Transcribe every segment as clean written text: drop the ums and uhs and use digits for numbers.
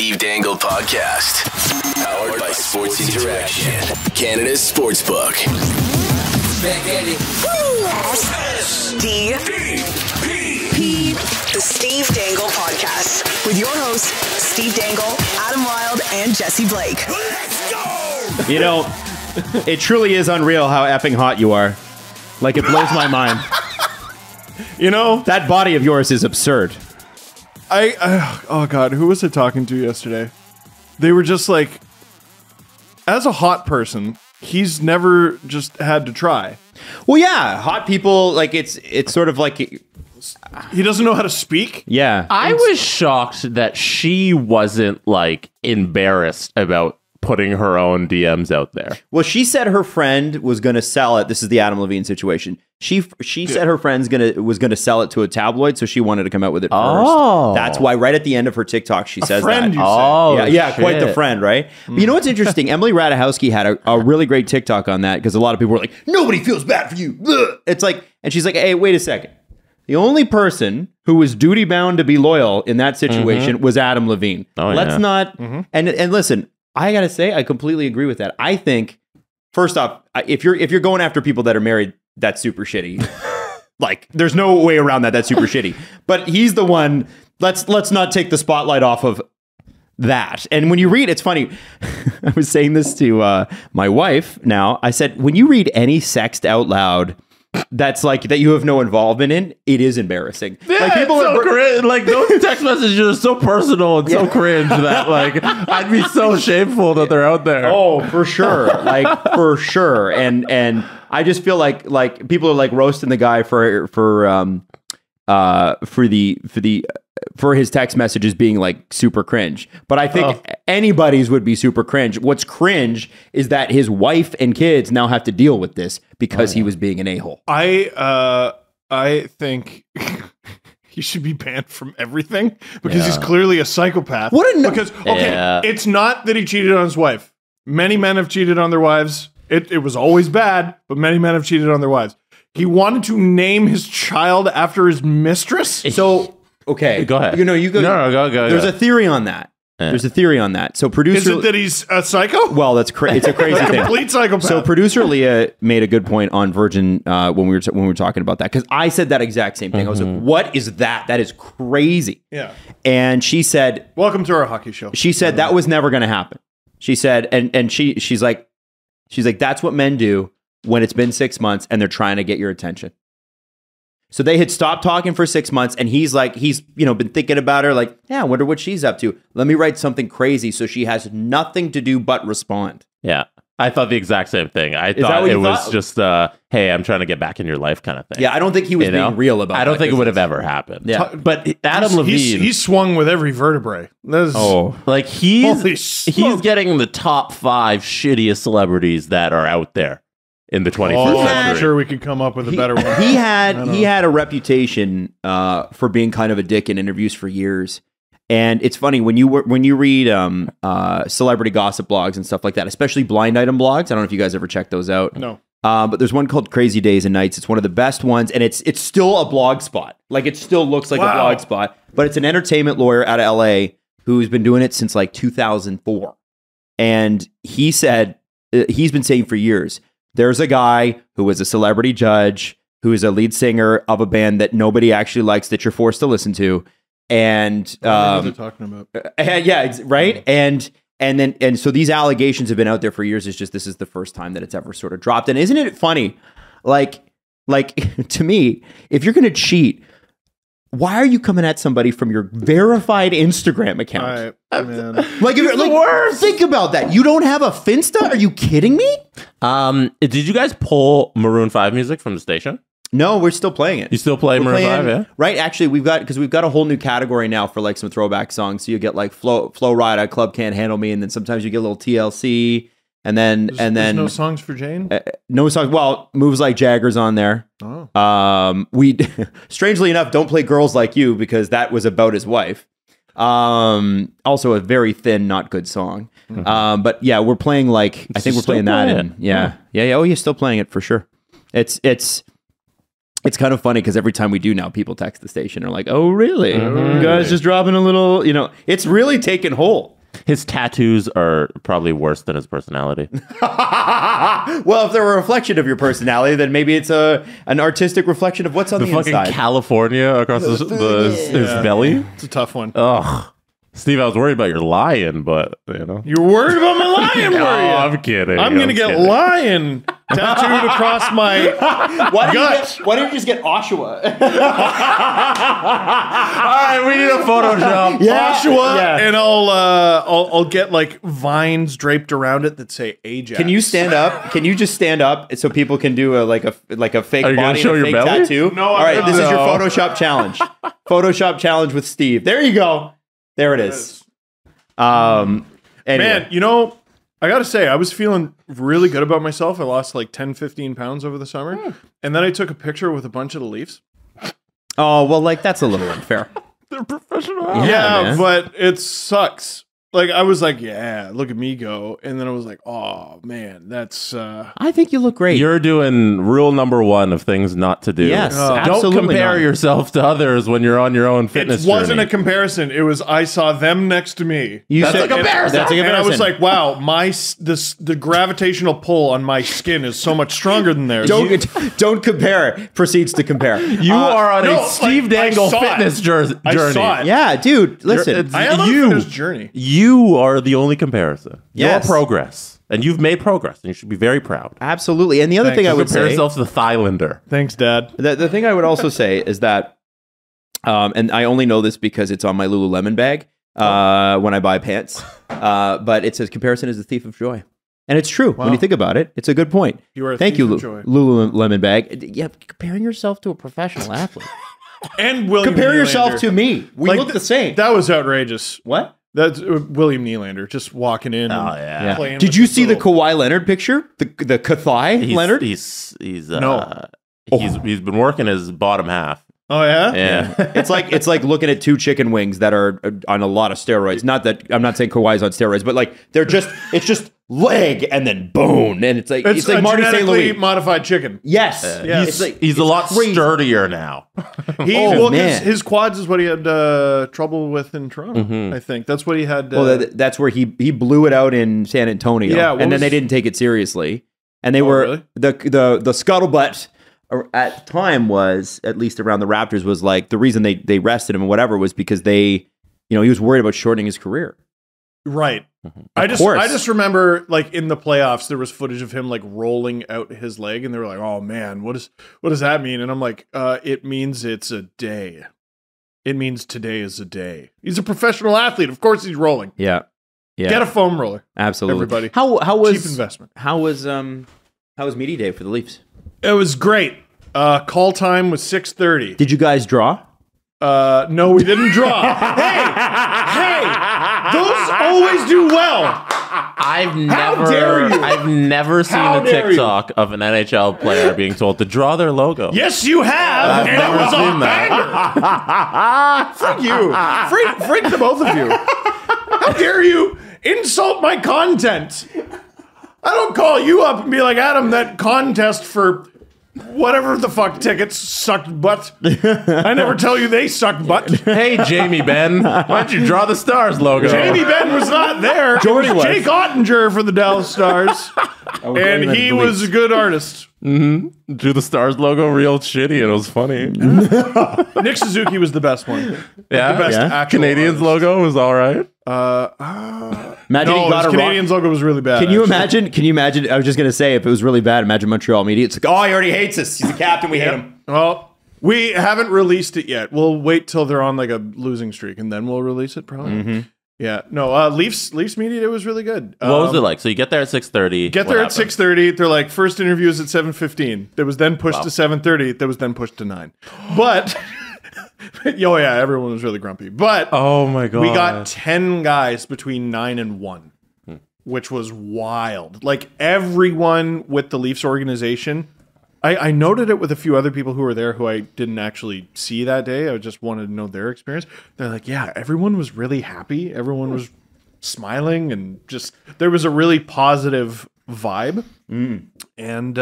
Steve Dangle Podcast, powered by Sports Interaction, Canada's sportsbook. S-D-P-P. The Steve Dangle Podcast, with your hosts, Steve Dangle, Adam Wilde, and Jesse Blake. Let's go! You know, it truly is unreal how effing hot you are. Like, it blows my mind. You know, that body of yours is absurd. Oh God, who was I talking to yesterday? They were just like, as a hot person, he's never just had to try. Well, yeah, hot people, like, it's sort of like... He doesn't know how to speak? Yeah. I was shocked that she wasn't, like, embarrassed about putting her own DMs out there. Well, she said her friend was going to sell it. This is the Adam Levine situation. She said her friend's was going to sell it to a tabloid, so she wanted to come out with it first. That's why right at the end of her TikTok, she says that. Yeah, quite the friend, right? But you know what's interesting? Emily Ratajkowski had a really great TikTok on that, because a lot of people were like, nobody feels bad for you. It's like, and she's like, hey, wait a second. The only person who was duty-bound to be loyal in that situation was Adam Levine. And listen, I gotta say, I completely agree with that. I think, first off, if you're going after people that are married, that's super shitty. Like, there's no way around that. That's super shitty. But he's the one. Let's not take the spotlight off of that. And when you read, it's funny. I was saying this to my wife. Now, I said, when you read any sext out loud that's like that you have no involvement in, it is embarrassing. Yeah, like, people are so cringe. Like, those text messages are so personal and so cringe that, like, I'd be so shameful that they're out there. Oh, for sure. Like, for sure. And I just feel like people are like roasting the guy for his text messages being like super cringe. But I think anybody's would be super cringe. What's cringe is that his wife and kids now have to deal with this because he was being an a-hole. I think he should be banned from everything because he's clearly a psychopath. It's not that he cheated on his wife. Many men have cheated on their wives. It was always bad, but many men have cheated on their wives. He wanted to name his child after his mistress. So, okay. Go ahead. You know, you go. No, go. There's a theory on that. Yeah. There's a theory on that. So producer... Is it that he's a psycho? Well, that's it's a crazy thing. Complete psychopath. So producer Leah made a good point on Virgin when we were talking about that, because I said that exact same thing. I was like, what is that? That is crazy. Yeah. And she said... Welcome to our hockey show. She said that was never going to happen. She said, and she's like, that's what men do when it's been 6 months and they're trying to get your attention. So they had stopped talking for 6 months, and he's like, been thinking about her, like, yeah, I wonder what she's up to. Let me write something crazy so she has nothing to do but respond. Yeah. I thought the exact same thing. I thought it was just, hey, I'm trying to get back in your life kind of thing. Yeah, I don't think he was being real about it. I don't think it would have ever happened. Yeah. But Adam Levine... He swung with every vertebrae. Like, he's getting the top 5 shittiest celebrities that are out there in the 21st century. I'm sure we could come up with a better one. He had a reputation for being kind of a dick in interviews for years. And it's funny when you read celebrity gossip blogs and stuff like that, especially blind item blogs. I don't know if you guys ever check those out. No. But there's one called Crazy Days and Nights. It's one of the best ones, and it's still a blog spot. Like, it still looks like a blog spot, but it's an entertainment lawyer out of LA who's been doing it since like 2004. And he said he's been saying for years, there's a guy who was a celebrity judge who is a lead singer of a band that nobody actually likes that you're forced to listen to. And so these allegations have been out there for years. It's just, this is the first time that it's ever sort of dropped. And isn't it funny? Like to me, if you're going to cheat, why are you coming at somebody from your verified Instagram account? Think about that. You don't have a Finsta? Are you kidding me? Did you guys pull Maroon 5 music from the station? No, we're still playing it. You still play Maroon 5, yeah? Right, actually, we've got a whole new category now for like some throwback songs. So you get like Flo Rida, Club Can't Handle Me, and then sometimes you get a little TLC, and then no songs for Jane. No songs. Well, Moves Like Jagger's on there. Oh. We strangely enough don't play Girls Like You because that was about his wife. Also a very thin, not good song. Mm-hmm. But yeah, we're playing like I think we're playing that. And yeah. Oh, you're still playing it for sure. It's It's kind of funny because every time we do now, people text the station and are like, oh, really? You guys just dropping a little, you know, it's really taken hold. His tattoos are probably worse than his personality. Well, if they're a reflection of your personality, then maybe it's an artistic reflection of what's on the inside. Fucking California across his belly. It's a tough one. Ugh. Steve, I was worried about your lion, but, you know. You were worried about my lion, were you? No, I'm kidding. I'm going to get lion tattooed across my gut. Why don't you just get Oshawa? All right, we need a Photoshop. Yeah. Oshawa, yeah. And I'll get, like, vines draped around it that say Ajax. Can you stand up? Can you just stand up so people can do, like a fake body and show a fake tattoo? No, all right, no. This is your Photoshop challenge. Photoshop challenge with Steve. There you go. There it is. Anyway. Man, you know, I got to say, I was feeling really good about myself. I lost like 10, 15 pounds over the summer. And then I took a picture with a bunch of the Leafs. Oh, well, like, that's a little unfair. They're professional. Yeah, but it sucks. Like, I was like, yeah, look at me go. And then I was like, oh, man, that's... I think you look great. You're doing rule number one of things not to do. Yes, absolutely. Don't compare yourself to others when you're on your own fitness journey. It wasn't a comparison. It was, I saw them next to me. That's a comparison. And I was like, wow, the gravitational pull on my skin is so much stronger than theirs. Don't compare. Proceeds to compare. You are on a Steve Dangle fitness journey. I saw it. Yeah, dude, listen. I am on a fitness journey. You are the only comparison. Yes. Your progress. And you've made progress, and you should be very proud. Absolutely. And the other thing I would say... Compare yourself to the Thylander. Thanks, Dad. The thing I would also say is that, and I only know this because it's on my Lululemon bag when I buy pants, but it says, comparison is the thief of joy. And it's true. Wow. When you think about it, it's a good point. You are a thief of joy. Thank you, Lululemon bag. Yeah, comparing yourself to a professional athlete. And William Compare Nylander. Yourself to me. We look the same. That was outrageous. What? That's William Nylander just walking in. Oh yeah! Yeah. Did you see the Kawhi Leonard picture? The Kawhi Leonard. He's been working his bottom half. Oh yeah, yeah. it's like looking at two chicken wings that are on a lot of steroids. Not that I'm not saying Kawhi's on steroids, but like they're just it's just leg and then bone, and it's like Marty St. Louis modified chicken. Yes, yes. He's a lot sturdier now. His quads is what he had trouble with in Toronto. I think that's what he had. Well, that's where he blew it out in San Antonio. Yeah, and then they didn't take it seriously, and they were really? the scuttlebutt. At time was, at least around the Raptors, was like the reason they rested him and whatever was because they, you know, he was worried about shortening his career. Right. I just remember like in the playoffs there was footage of him like rolling out his leg and they were like, oh man, what does that mean? And I'm like, it means it's a day. It means today is a day. He's a professional athlete. Of course he's rolling. Yeah. Yeah. Get a foam roller. Absolutely. Everybody. How was cheap investment. How was media day for the Leafs? It was great. Call time was 6:30. Did you guys draw? No, we didn't draw. hey, those always do well. I've never seen a TikTok of an NHL player being told to draw their logo. Yes, you have. And I've never seen that. Freak you. Freak the both of you. How dare you insult my content? I don't call you up and be like, Adam, that contest for whatever the fuck tickets sucked butt. I never tell you they sucked butt. Hey, Jamie Benn, why don't you draw the Stars logo? Jamie Benn was not there. Jordy was. Jake Ottinger for the Dallas Stars. And he was a good artist. Mm-hmm. Do the Stars logo real shitty, and it was funny. Nick Suzuki was the best one. Yeah, the best Canadians artist. Logo was all right. Imagine no, he got Canadians logo was really bad. Can you imagine? Can you imagine? I was just gonna say if it was really bad, imagine Montreal media. It's like, oh, he already hates us. He's the captain. We hate him. Well, we haven't released it yet. We'll wait till they're on like a losing streak, and then we'll release it probably. Mm-hmm. Yeah, no. Leafs media day was really good. What was it like? So you get there at 6:30. Get there at 6:30. They're like first interview is at 7:15. That was then pushed to 7:30. That was then pushed to 9. But oh yeah, everyone was really grumpy. But oh my god, we got 10 guys between 9 and 1, which was wild. Like everyone with the Leafs organization. I noted it with a few other people who were there who I didn't actually see that day. I just wanted to know their experience. They're like, yeah, everyone was really happy. Everyone was smiling and just there was a really positive vibe. And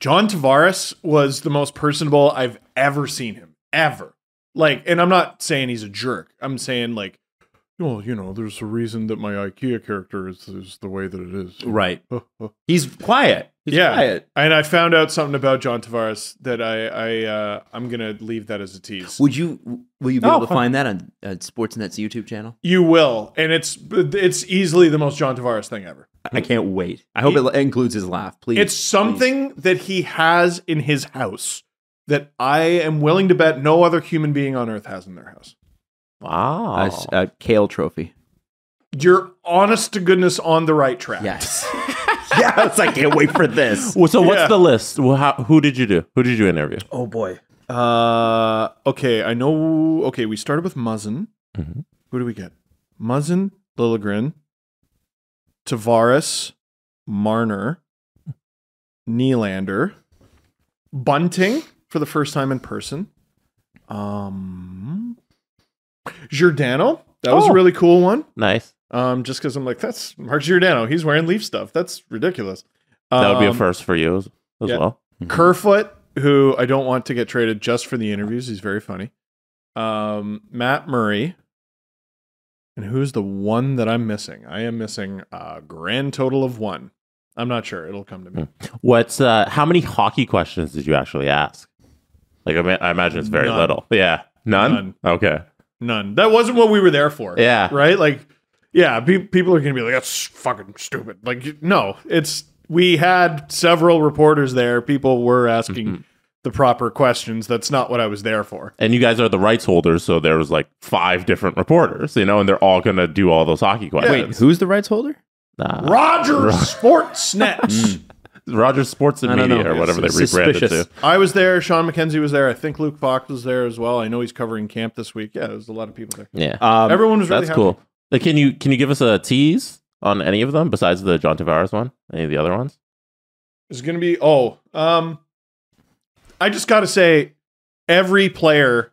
John Tavares was the most personable I've ever seen him, ever. Like, and I'm not saying he's a jerk. I'm saying, like, well, you know, there's a reason that my IKEA character is the way that it is. Right. He's quiet. He's quiet. And I found out something about John Tavares that I'm going to leave that as a tease. Will you be able to find that on Sportsnet's YouTube channel? You will. And it's easily the most John Tavares thing ever. I can't wait. I hope it includes his laugh, please. It's something that he has in his house that I am willing to bet no other human being on earth has in their house. Wow. A Kale trophy. You're honest to goodness on the right track. Yes. Yes, I can't wait for this. Well, so what's the list? Well, who did you do? Who did you interview? Oh, boy. Okay, I know. Okay, we started with Muzzin. Mm-hmm. Who do we get? Muzzin, Liljegren, Tavares, Marner, Nylander, Bunting for the first time in person. Giordano, that was a really cool one. Nice. Just because I'm like, that's Mark Giordano. He's wearing Leaf stuff. That's ridiculous. That would be a first for you as well. Kerfoot, who I don't want to get traded just for the interviews. He's very funny. Matt Murray. And who's the one that I'm missing? I am missing a grand total of one. I'm not sure. It'll come to me. What's how many hockey questions did you actually ask? Like, I imagine it's very little. Yeah. None? Okay. None. That wasn't what we were there for. Yeah. Right? Like, yeah, people are going to be like, that's fucking stupid. Like, no, we had several reporters there. People were asking the proper questions. That's not what I was there for. And you guys are the rights holders. So there was like 5 different reporters, you know, and they're all going to do all those hockey questions. Yeah. Wait, who's the rights holder? Roger Sportsnet. Roger Sports and Media or whatever they rebranded to. I was there. Sean McKenzie was there. I think Luke Fox was there as well. I know he's covering camp this week. Yeah, there's a lot of people there. Yeah, everyone was really happy. Cool. Like, can you give us a tease on any of them besides the John Tavares one? Any of the other ones? It's going to be I just got to say every player.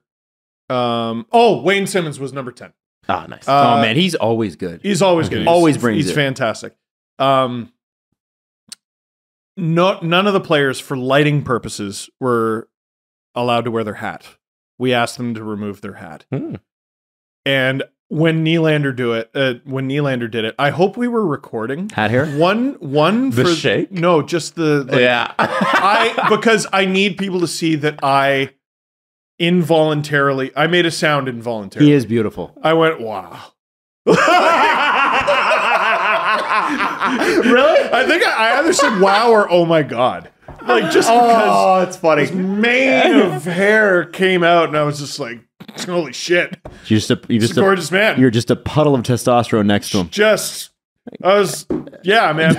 Wayne Simmons was number 10. Ah, nice. Oh man, he's always good. He's always good. He's, always brings. He's fantastic. None of the players, for lighting purposes, were allowed to wear their hat. We asked them to remove their hat. And when Nylander did it, I hope we were recording. Hat hair? One the for shake? No, just the because I need people to see that I made a sound involuntarily. He is beautiful. I went, wow. Really? I think I either said wow or oh my god. Like, just because it's funny. This mane of hair came out and I was just like, holy shit. You're just a gorgeous man. You're just a puddle of testosterone next to him. Yeah, man.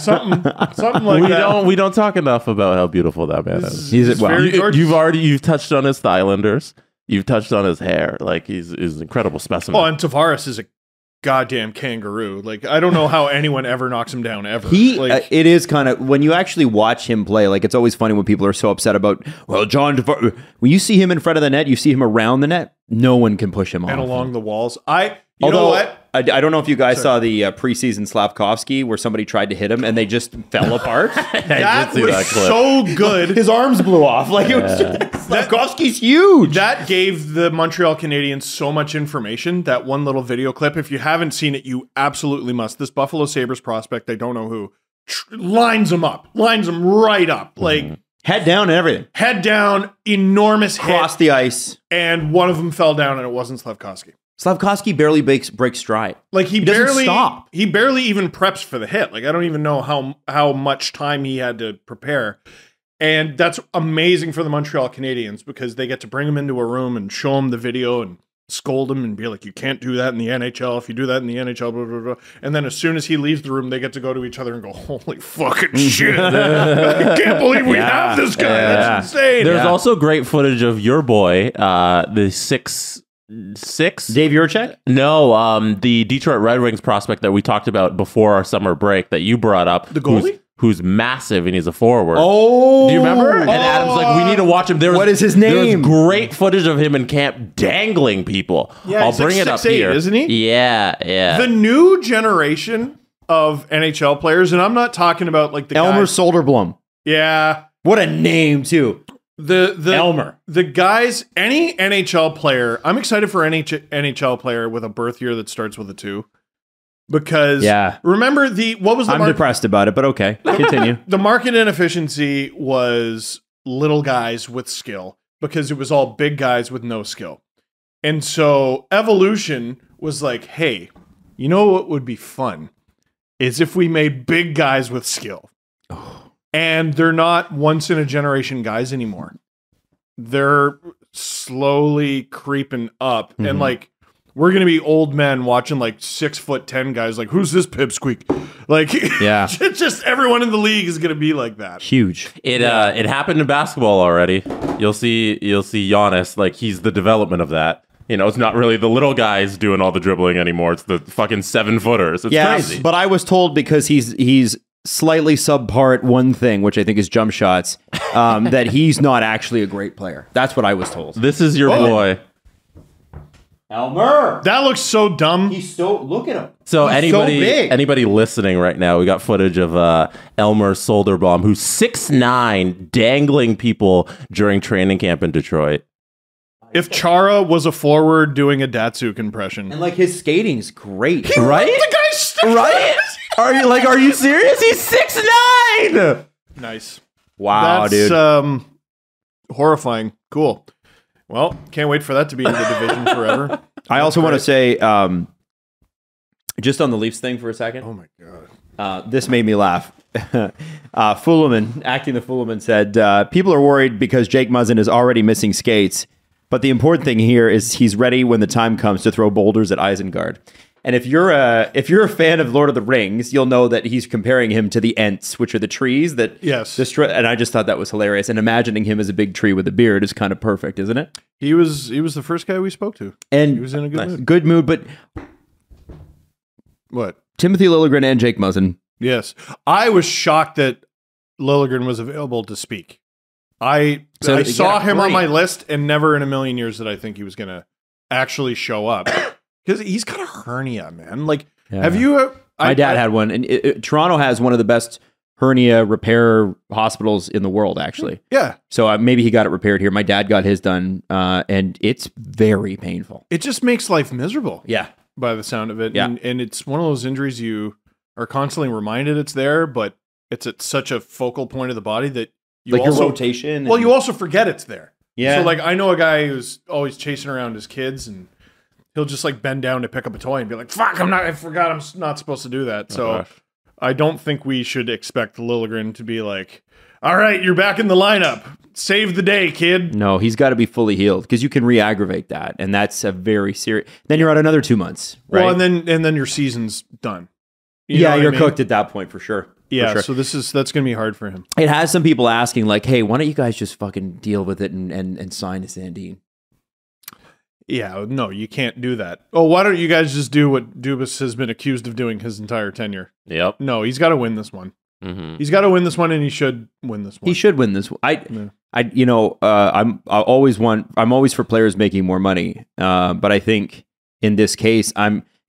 Something like that. We don't talk enough about how beautiful that man is. He's wow. You've touched on his Thailanders. You've touched on his hair. Like, he's an incredible specimen. Oh, and Tavares is a goddamn kangaroo. Like, I don't know how anyone ever knocks him down ever. It is kind of, when you actually watch him play, like, it's always funny when people are so upset about, well, John Tavares. When you see him in front of the net, you see him around the net, no one can push him off. And along the walls. Although, I don't know if you guys saw the preseason Slafkovský where somebody tried to hit him and they just fell apart. that was so good. His arms blew off. Like, it was just, Slafkovsky's huge. That gave the Montreal Canadiens so much information. That one little video clip, if you haven't seen it, you absolutely must. This Buffalo Sabres prospect, I don't know who, lines him right up. Like, head down and everything. Head down, enormous hit. Crossed the ice. And one of them fell down and it wasn't Slafkovský. Slafkovský barely breaks stride. Like, he doesn't stop. He barely even preps for the hit. Like, I don't even know how much time he had to prepare. And that's amazing for the Montreal Canadiens because they get to bring him into a room and show him the video and scold him and be like, you can't do that in the NHL. If you do that in the NHL, blah, blah, blah. And then as soon as he leaves the room, they get to go to each other and go, holy fucking shit. I can't believe we have this guy. That's insane. There's also great footage of your boy, the 6'6" Dave Yurchek? No, the Detroit Red Wings prospect that we talked about before our summer break that you brought up. The goalie? Who's massive and he's a forward. Oh, do you remember? And Adam's like, we need to watch him. What is his name? There was great footage of him in camp dangling people. Yeah, I'll bring it up here. Isn't he? Yeah, yeah. The new generation of NHL players, and I'm not talking about like the Elmer Solderblom. Yeah. What a name, too. The Elmer. The guys, any NHL player, I'm excited for any NHL player with a birth year that starts with a 2. Because remember what was the market? I'm depressed about it, but okay, continue. The market inefficiency was little guys with skill because it was all big guys with no skill. And so evolution was like, hey, you know what would be fun is if we made big guys with skill. And they're not once in a generation guys anymore. They're slowly creeping up. Mm-hmm. And like, we're going to be old men watching like 6'10" guys. Like, who's this pipsqueak? Like, yeah, it's just everyone in the league is going to be like that. Huge. It happened in basketball already. You'll see Giannis. Like, he's the development of that. You know, it's not really the little guys doing all the dribbling anymore. It's the fucking 7-footers. It's crazy. But I was told because he's slightly subpar at one thing, which I think is jump shots, that he's not actually a great player. That's what I was told. This is your boy. Elmer. That looks so dumb. He's so, look at him. So anybody listening right now, we got footage of Elmer Solderbaum, who's 6'9", dangling people during training camp in Detroit. If Chara was a forward doing a Datsuk impression. And like, his skating's great. Right? The guy's still right? Are you serious? He's 6'9". Nice. Wow, that's, dude. Horrifying. Cool. Well, can't wait for that to be in the division forever. I also want to say, just on the Leafs thing for a second. Oh, my God. This made me laugh. Fuleman, acting the Fuleman, said, people are worried because Jake Muzzin is already missing skates. But the important thing here is he's ready when the time comes to throw boulders at Isengard. And if you're a fan of Lord of the Rings, you'll know that he's comparing him to the Ents, which are the trees that destroy. And I just thought that was hilarious. And imagining him as a big tree with a beard is kind of perfect, isn't it? He was the first guy we spoke to, and he was in a good mood. Good mood, but what? Timothy Liljegren and Jake Muzzin. Yes, I was shocked that Liljegren was available to speak. I saw him on my list, and never in a million years did I think he was going to actually show up. Because he's got a hernia, man. Like, have you... My dad had one. And Toronto has one of the best hernia repair hospitals in the world, actually. Yeah. So maybe he got it repaired here. My dad got his done, and it's very painful. It just makes life miserable. Yeah. By the sound of it. Yeah. And it's one of those injuries you are constantly reminded it's there, but it's at such a focal point of the body that you like also... Your rotation. Well, you also forget it's there. Yeah. So, like, I know a guy who's always chasing around his kids and... He'll just like bend down to pick up a toy and be like, fuck, I forgot I'm not supposed to do that. So I don't think we should expect Liljegren to be like, all right, you're back in the lineup. Save the day, kid. No, he's got to be fully healed because you can re-aggravate that. And that's a very serious. Then you're out another 2 months. Right? Well, and then your season's done. You're cooked at that point for sure. Yeah, so that's going to be hard for him. It has some people asking like, hey, why don't you guys just fucking deal with it and sign to Sandine? Yeah, no, you can't do that. Oh, why don't you guys just do what Dubas has been accused of doing his entire tenure? Yep. No, he's got to win this one. Mm-hmm. He's got to win this one, and he should win this one. He should win this one. I'm always for players making more money, but I think in this case,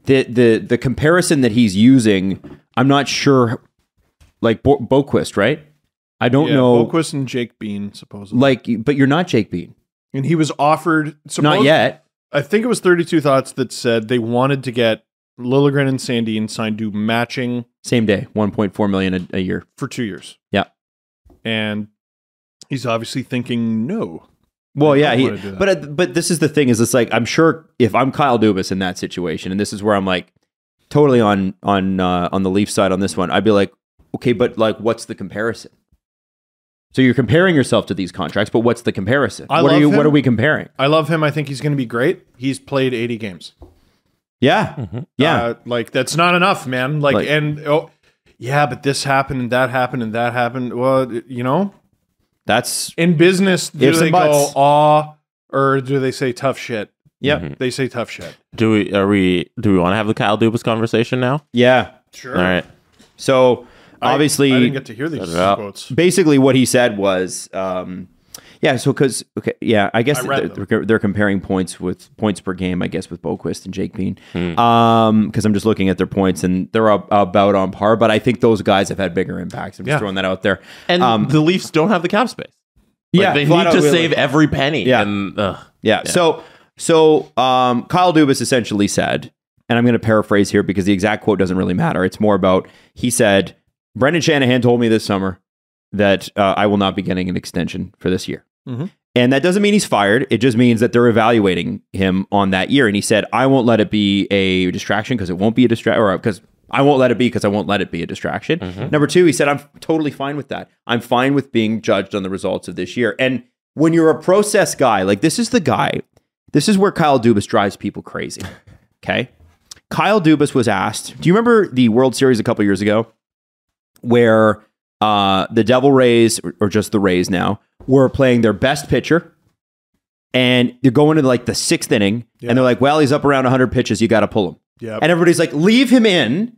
the comparison that he's using, I'm not sure. Like Boqvist, right? I don't know. Boqvist and Jake Bean, supposedly. Like, but you're not Jake Bean, and he was offered not yet. I think it was 32 Thoughts that said they wanted to get Liljegren and Sandine signed to matching. Same day, $1.4 million a year. For 2 years. Yeah. And he's obviously thinking, no. Well, yeah. But this is the thing is it's like, I'm sure if I'm Kyle Dubas in that situation, and this is where I'm like totally on the Leaf side on this one, I'd be like, okay, but like, what's the comparison? So you're comparing yourself to these contracts, but what's the comparison? What are we comparing? I love him. I think he's going to be great. He's played 80 games. Yeah. Mm-hmm. Yeah. Like, that's not enough, man. Like, but this happened and that happened and that happened. Well, you know, that's in business. Do they go, aw, or do they say tough shit? Yeah. Mm-hmm. They say tough shit. Do we want to have the Kyle Dubas conversation now? Yeah. Sure. All right. So, obviously, I didn't get to hear these quotes. Basically, what he said was, Yeah, so because, okay, yeah, I guess they're comparing points with points per game, I guess, with Boqvist and Jake Bean. Hmm. Because I'm just looking at their points and they're about on par, but I think those guys have had bigger impacts. I'm just throwing that out there. And the Leafs don't have the cap space. Like, yeah, they need to save every penny. Yeah. And, yeah. So Kyle Dubas essentially said, and I'm going to paraphrase here because the exact quote doesn't really matter. It's more about, he said, Brendan Shanahan told me this summer that I will not be getting an extension for this year. Mm-hmm. And that doesn't mean he's fired. It just means that they're evaluating him on that year. And he said, I won't let it be a distraction because it won't be a distraction, or because I won't let it be because I won't let it be a distraction. Mm-hmm. Number two, he said, I'm totally fine with that. I'm fine with being judged on the results of this year. And when you're a process guy, like this is the guy, this is where Kyle Dubas drives people crazy. Okay. Kyle Dubas was asked, do you remember the World Series a couple years ago where the Devil Rays, or just the Rays now, were playing their best pitcher and they're going into like the sixth inning and they're like, well, he's up around 100 pitches. You got to pull him. Yep. And everybody's like, leave him in.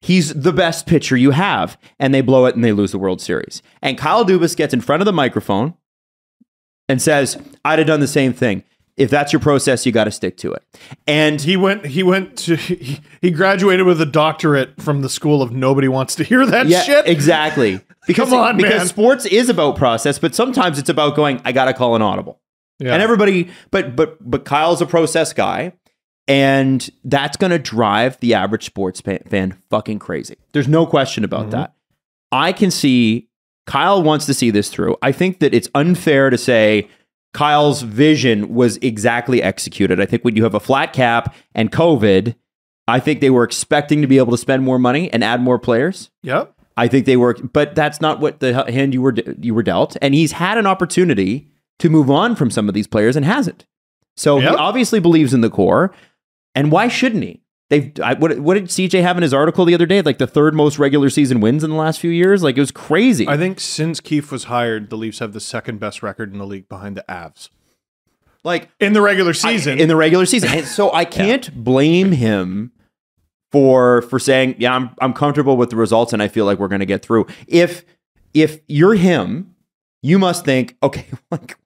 He's the best pitcher you have. And they blow it and they lose the World Series. And Kyle Dubas gets in front of the microphone and says, I'd have done the same thing. If that's your process, you got to stick to it. And he graduated with a doctorate from the school of nobody wants to hear that shit. Exactly. Because, because sports is about process, but sometimes it's about going, I got to call an audible. Yeah. And everybody, but Kyle's a process guy. And that's going to drive the average sports fan fucking crazy. There's no question about that. I can see Kyle wants to see this through. I think that it's unfair to say Kyle's vision was exactly executed. I think when you have a flat cap and COVID, I think they were expecting to be able to spend more money and add more players. Yep. I think they were, but that's not what the hand you were dealt. And he's had an opportunity to move on from some of these players and hasn't. So he obviously believes in the core. And why shouldn't he? What did CJ have in his article the other day? Like the third most regular season wins in the last few years? Like it was crazy. I think since Keefe was hired, the Leafs have the second best record in the league behind the Avs. Like in the regular season. In the regular season. And so I can't blame him for saying, yeah, I'm comfortable with the results and I feel like we're going to get through. If you're him, you must think, okay, like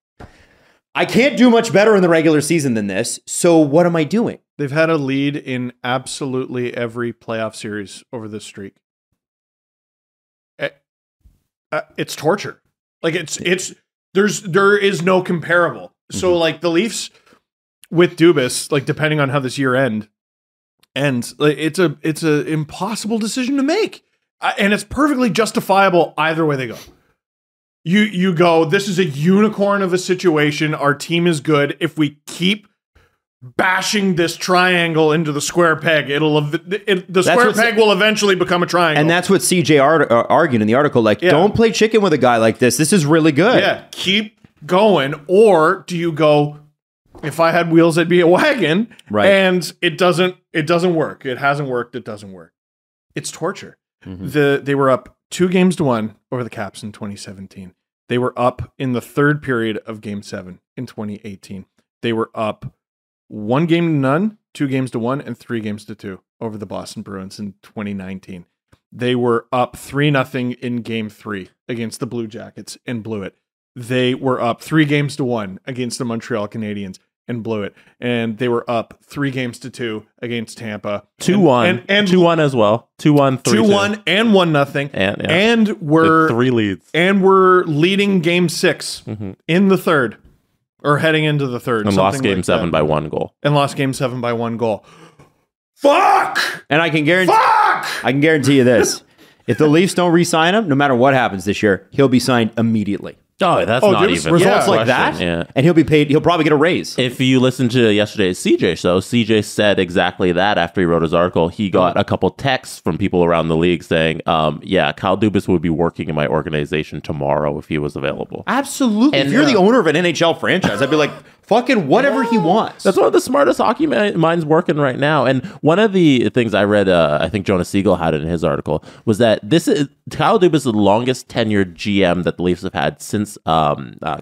I can't do much better in the regular season than this. So what am I doing? They've had a lead in absolutely every playoff series over this streak. It's torture. Like there is no comparable. So like the Leafs with Dubas, like depending on how this year ends, like it's a impossible decision to make, and it's perfectly justifiable either way they go. You go, this is a unicorn of a situation. Our team is good. If we keep bashing this triangle into the square peg, the square peg will eventually become a triangle. And that's what CJ argued in the article. Like, don't play chicken with a guy like this. This is really good. Yeah, keep going. Or do you go, if I had wheels, I'd be a wagon. Right. And it doesn't work. It hasn't worked. It doesn't work. It's torture. Mm-hmm. They were up 2-1 over the Caps in 2017. They were up in the third period of Game 7 in 2018. They were up 1-0, 2-1, and 3-2 over the Boston Bruins in 2019. They were up 3-0 in Game 3 against the Blue Jackets and blew it. They were up 3-1 against the Montreal Canadiens and blew it. And they were up 3-2 against Tampa. 2-1. And 2-1 as well. 2-1, 3-2. 2-1 and 1-0. And were with 3 leads. And were leading Game 6 in the third. Or heading into the third. And lost Game 7 by 1 goal. And lost Game 7 by 1 goal. Fuck! And I can guarantee you this. If the Leafs don't re-sign him, no matter what happens this year, he'll be signed immediately. Oh, that's not even results like that. Yeah. And he'll be paid. He'll probably get a raise. If you listen to yesterday's CJ show, CJ said exactly that after he wrote his article. He got a couple texts from people around the league saying, yeah, Kyle Dubas would be working in my organization tomorrow if he was available. Absolutely. And if you're the owner of an NHL franchise, I'd be like, fucking whatever he wants. That's one of the smartest hockey minds working right now. And one of the things I read, I think Jonas Siegel had it in his article, was that this is Kyle Dubas is the longest tenured GM that the Leafs have had since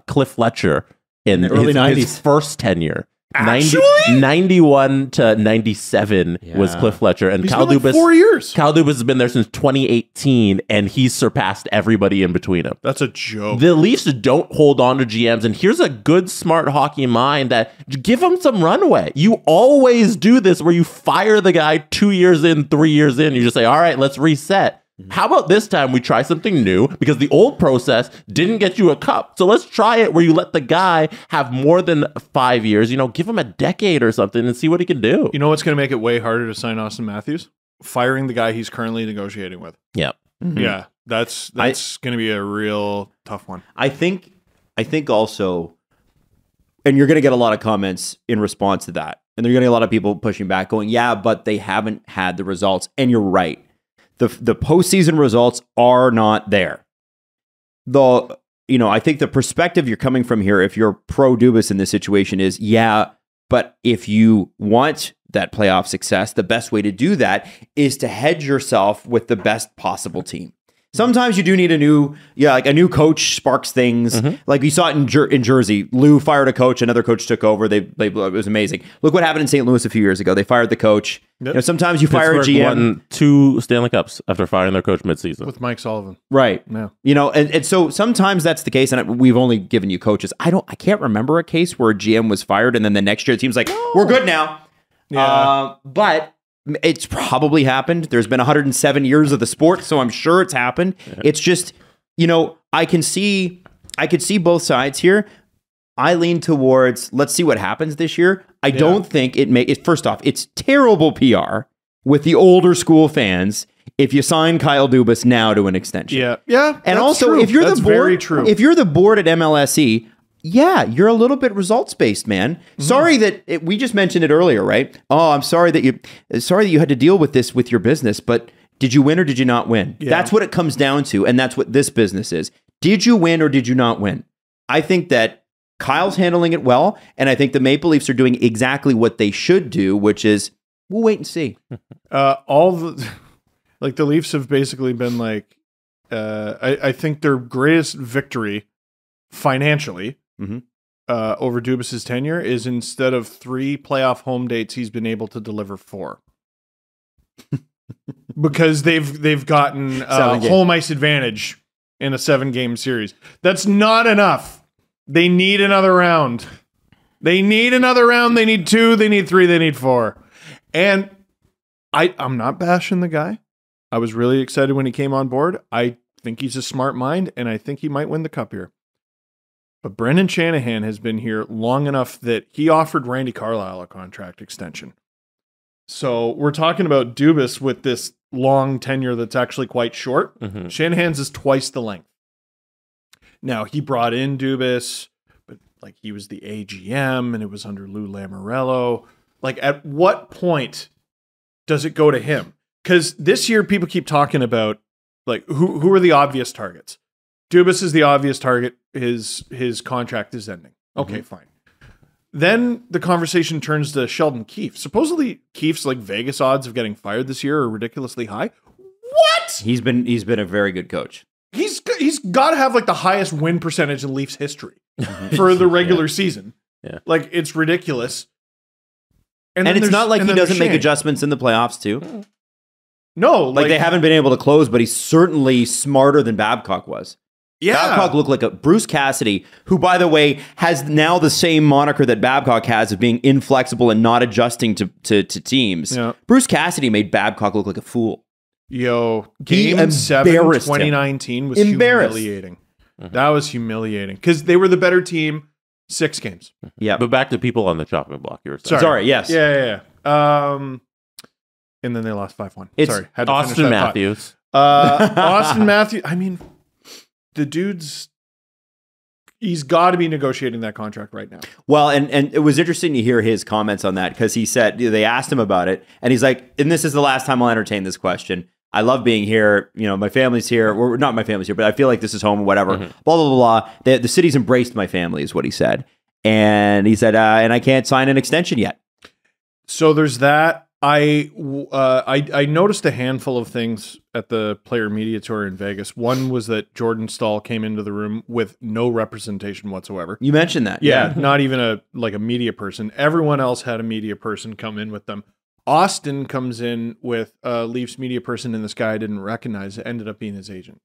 Cliff Fletcher in the early 90s. His first tenure. Actually? 91 to 97 was Cliff Fletcher. And Kyle Dubas, like 4 years. Kyle Dubas has been there since 2018, and he's surpassed everybody in between him. That's a joke. The Leafs don't hold on to GMs, and here's a good, smart hockey mind that give him some runway. You always do this where you fire the guy 2 years in, 3 years in. You just say, all right, let's reset. How about this time we try something new, because the old process didn't get you a cup. So let's try it where you let the guy have more than 5 years, you know, give him a decade or something and see what he can do. You know what's going to make it way harder to sign Auston Matthews? Firing the guy he's currently negotiating with. Yeah. Mm-hmm. Yeah. That's going to be a real tough one. I think also, and you're going to get a lot of comments in response to that. And they're going to get a lot of people pushing back going, yeah, but they haven't had the results. And you're right. The postseason results are not there. Though, you know, I think the perspective you're coming from here, if you're pro Dubas in this situation, is yeah, but if you want that playoff success, the best way to do that is to hedge yourself with the best possible team. Sometimes you do need a new, like a new coach sparks things. Mm-hmm. Like we saw it in Jersey. Lou fired a coach, another coach took over. It was amazing. Look what happened in St. Louis a few years ago. They fired the coach. Yep. You know, sometimes you fire a GM. Won 2 Stanley Cups after firing their coach midseason with Mike Sullivan. Right. Yeah. You know, and so sometimes that's the case. And we've only given you coaches. I can't remember a case where a GM was fired and then the next year the team's like, we're good now. Yeah. But it's probably happened. There's been 107 years of the sport, so I'm sure it's happened. It's just, you know, I could see both sides here. I lean towards, let's see what happens this year. I don't think it may. First off, it's terrible PR with the older school fans if you sign Kyle Dubas now to an extension. Yeah, yeah. And also, true. If you're that's the board, very true. If you're the board at MLSE. Yeah, you're a little bit results-based, man. Mm-hmm. Sorry that we just mentioned it earlier, right? Oh, I'm sorry that you had to deal with this with your business, but did you win or did you not win? Yeah. That's what it comes down to, and that's what this business is. Did you win or did you not win? I think that Kyle's handling it well, and I think the Maple Leafs are doing exactly what they should do, which is we'll wait and see. The Leafs have basically been like, I think their greatest victory financially over Dubas's tenure is instead of 3 playoff home dates, he's been able to deliver 4 because they've gotten home ice advantage in a 7-game series. That's not enough. They need another round. They need another round. They need 2. They need 3. They need 4. And I'm not bashing the guy. I was really excited when he came on board. I think he's a smart mind, and I think he might win the cup here. But Brendan Shanahan has been here long enough that he offered Randy Carlyle a contract extension. So we're talking about Dubas with this long tenure that's actually quite short. Mm-hmm. Shanahan's is twice the length. Now, he brought in Dubas, but like he was the AGM and it was under Lou Lamoriello. Like at what point does it go to him? Because this year people keep talking about like who are the obvious targets? Dubas is the obvious target. His contract is ending. Okay, fine. Then the conversation turns to Sheldon Keefe. Supposedly Keefe's like Vegas odds of getting fired this year are ridiculously high. What? He's been a very good coach. He's got to have like the highest win percentage in Leafs history for the regular season. Yeah. Like it's ridiculous. And it's not like he doesn't make adjustments in the playoffs too. Mm-hmm. No, like they haven't been able to close, but he's certainly smarter than Babcock was. Yeah. Babcock looked like a Bruce Cassidy, who, by the way, has now the same moniker that Babcock has of being inflexible and not adjusting to teams. Yeah. Bruce Cassidy made Babcock look like a fool. Yo, Game 7 2019 was humiliating. That was humiliating because they were the better team 6 games. Yeah. But back to people on the chopping block. You were saying. Sorry. Yes. Yeah. And then they lost 5-1. Sorry. Had to finish that Matthews. Auston Matthews. I mean, the dude's, he's got to be negotiating that contract right now. Well, and it was interesting to hear his comments on that because he said, they asked him about it and he's like, and this is the last time I'll entertain this question. I love being here. You know, my family's here. Well, not my family's here, but I feel like this is home or whatever. Blah, blah, blah, blah. The city's embraced my family is what he said. And he said, and I can't sign an extension yet. So there's that. I noticed a handful of things at the player media tour in Vegas. One was that Jordan Staal came into the room with no representation whatsoever. You mentioned that. Yeah, not even a media person. Everyone else had a media person come in with them. Auston comes in with a Leafs media person, and this guy I didn't recognize. It ended up being his agent.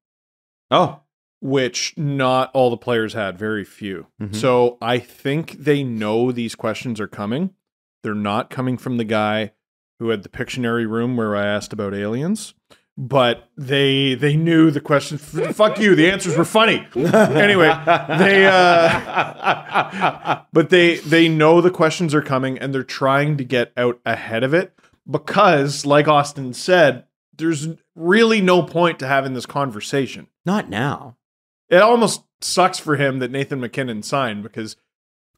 Oh. Which not all the players had, very few. Mm-hmm. So I think they know these questions are coming. They're not coming from the guy who had the Pictionary room where I asked about aliens, but they knew the question. Fuck you. The answers were funny. Anyway, they know the questions are coming, and they're trying to get out ahead of it because, like Auston said, there's really no point to having this conversation. Not now. It almost sucks for him that Nathan McKinnon signed, because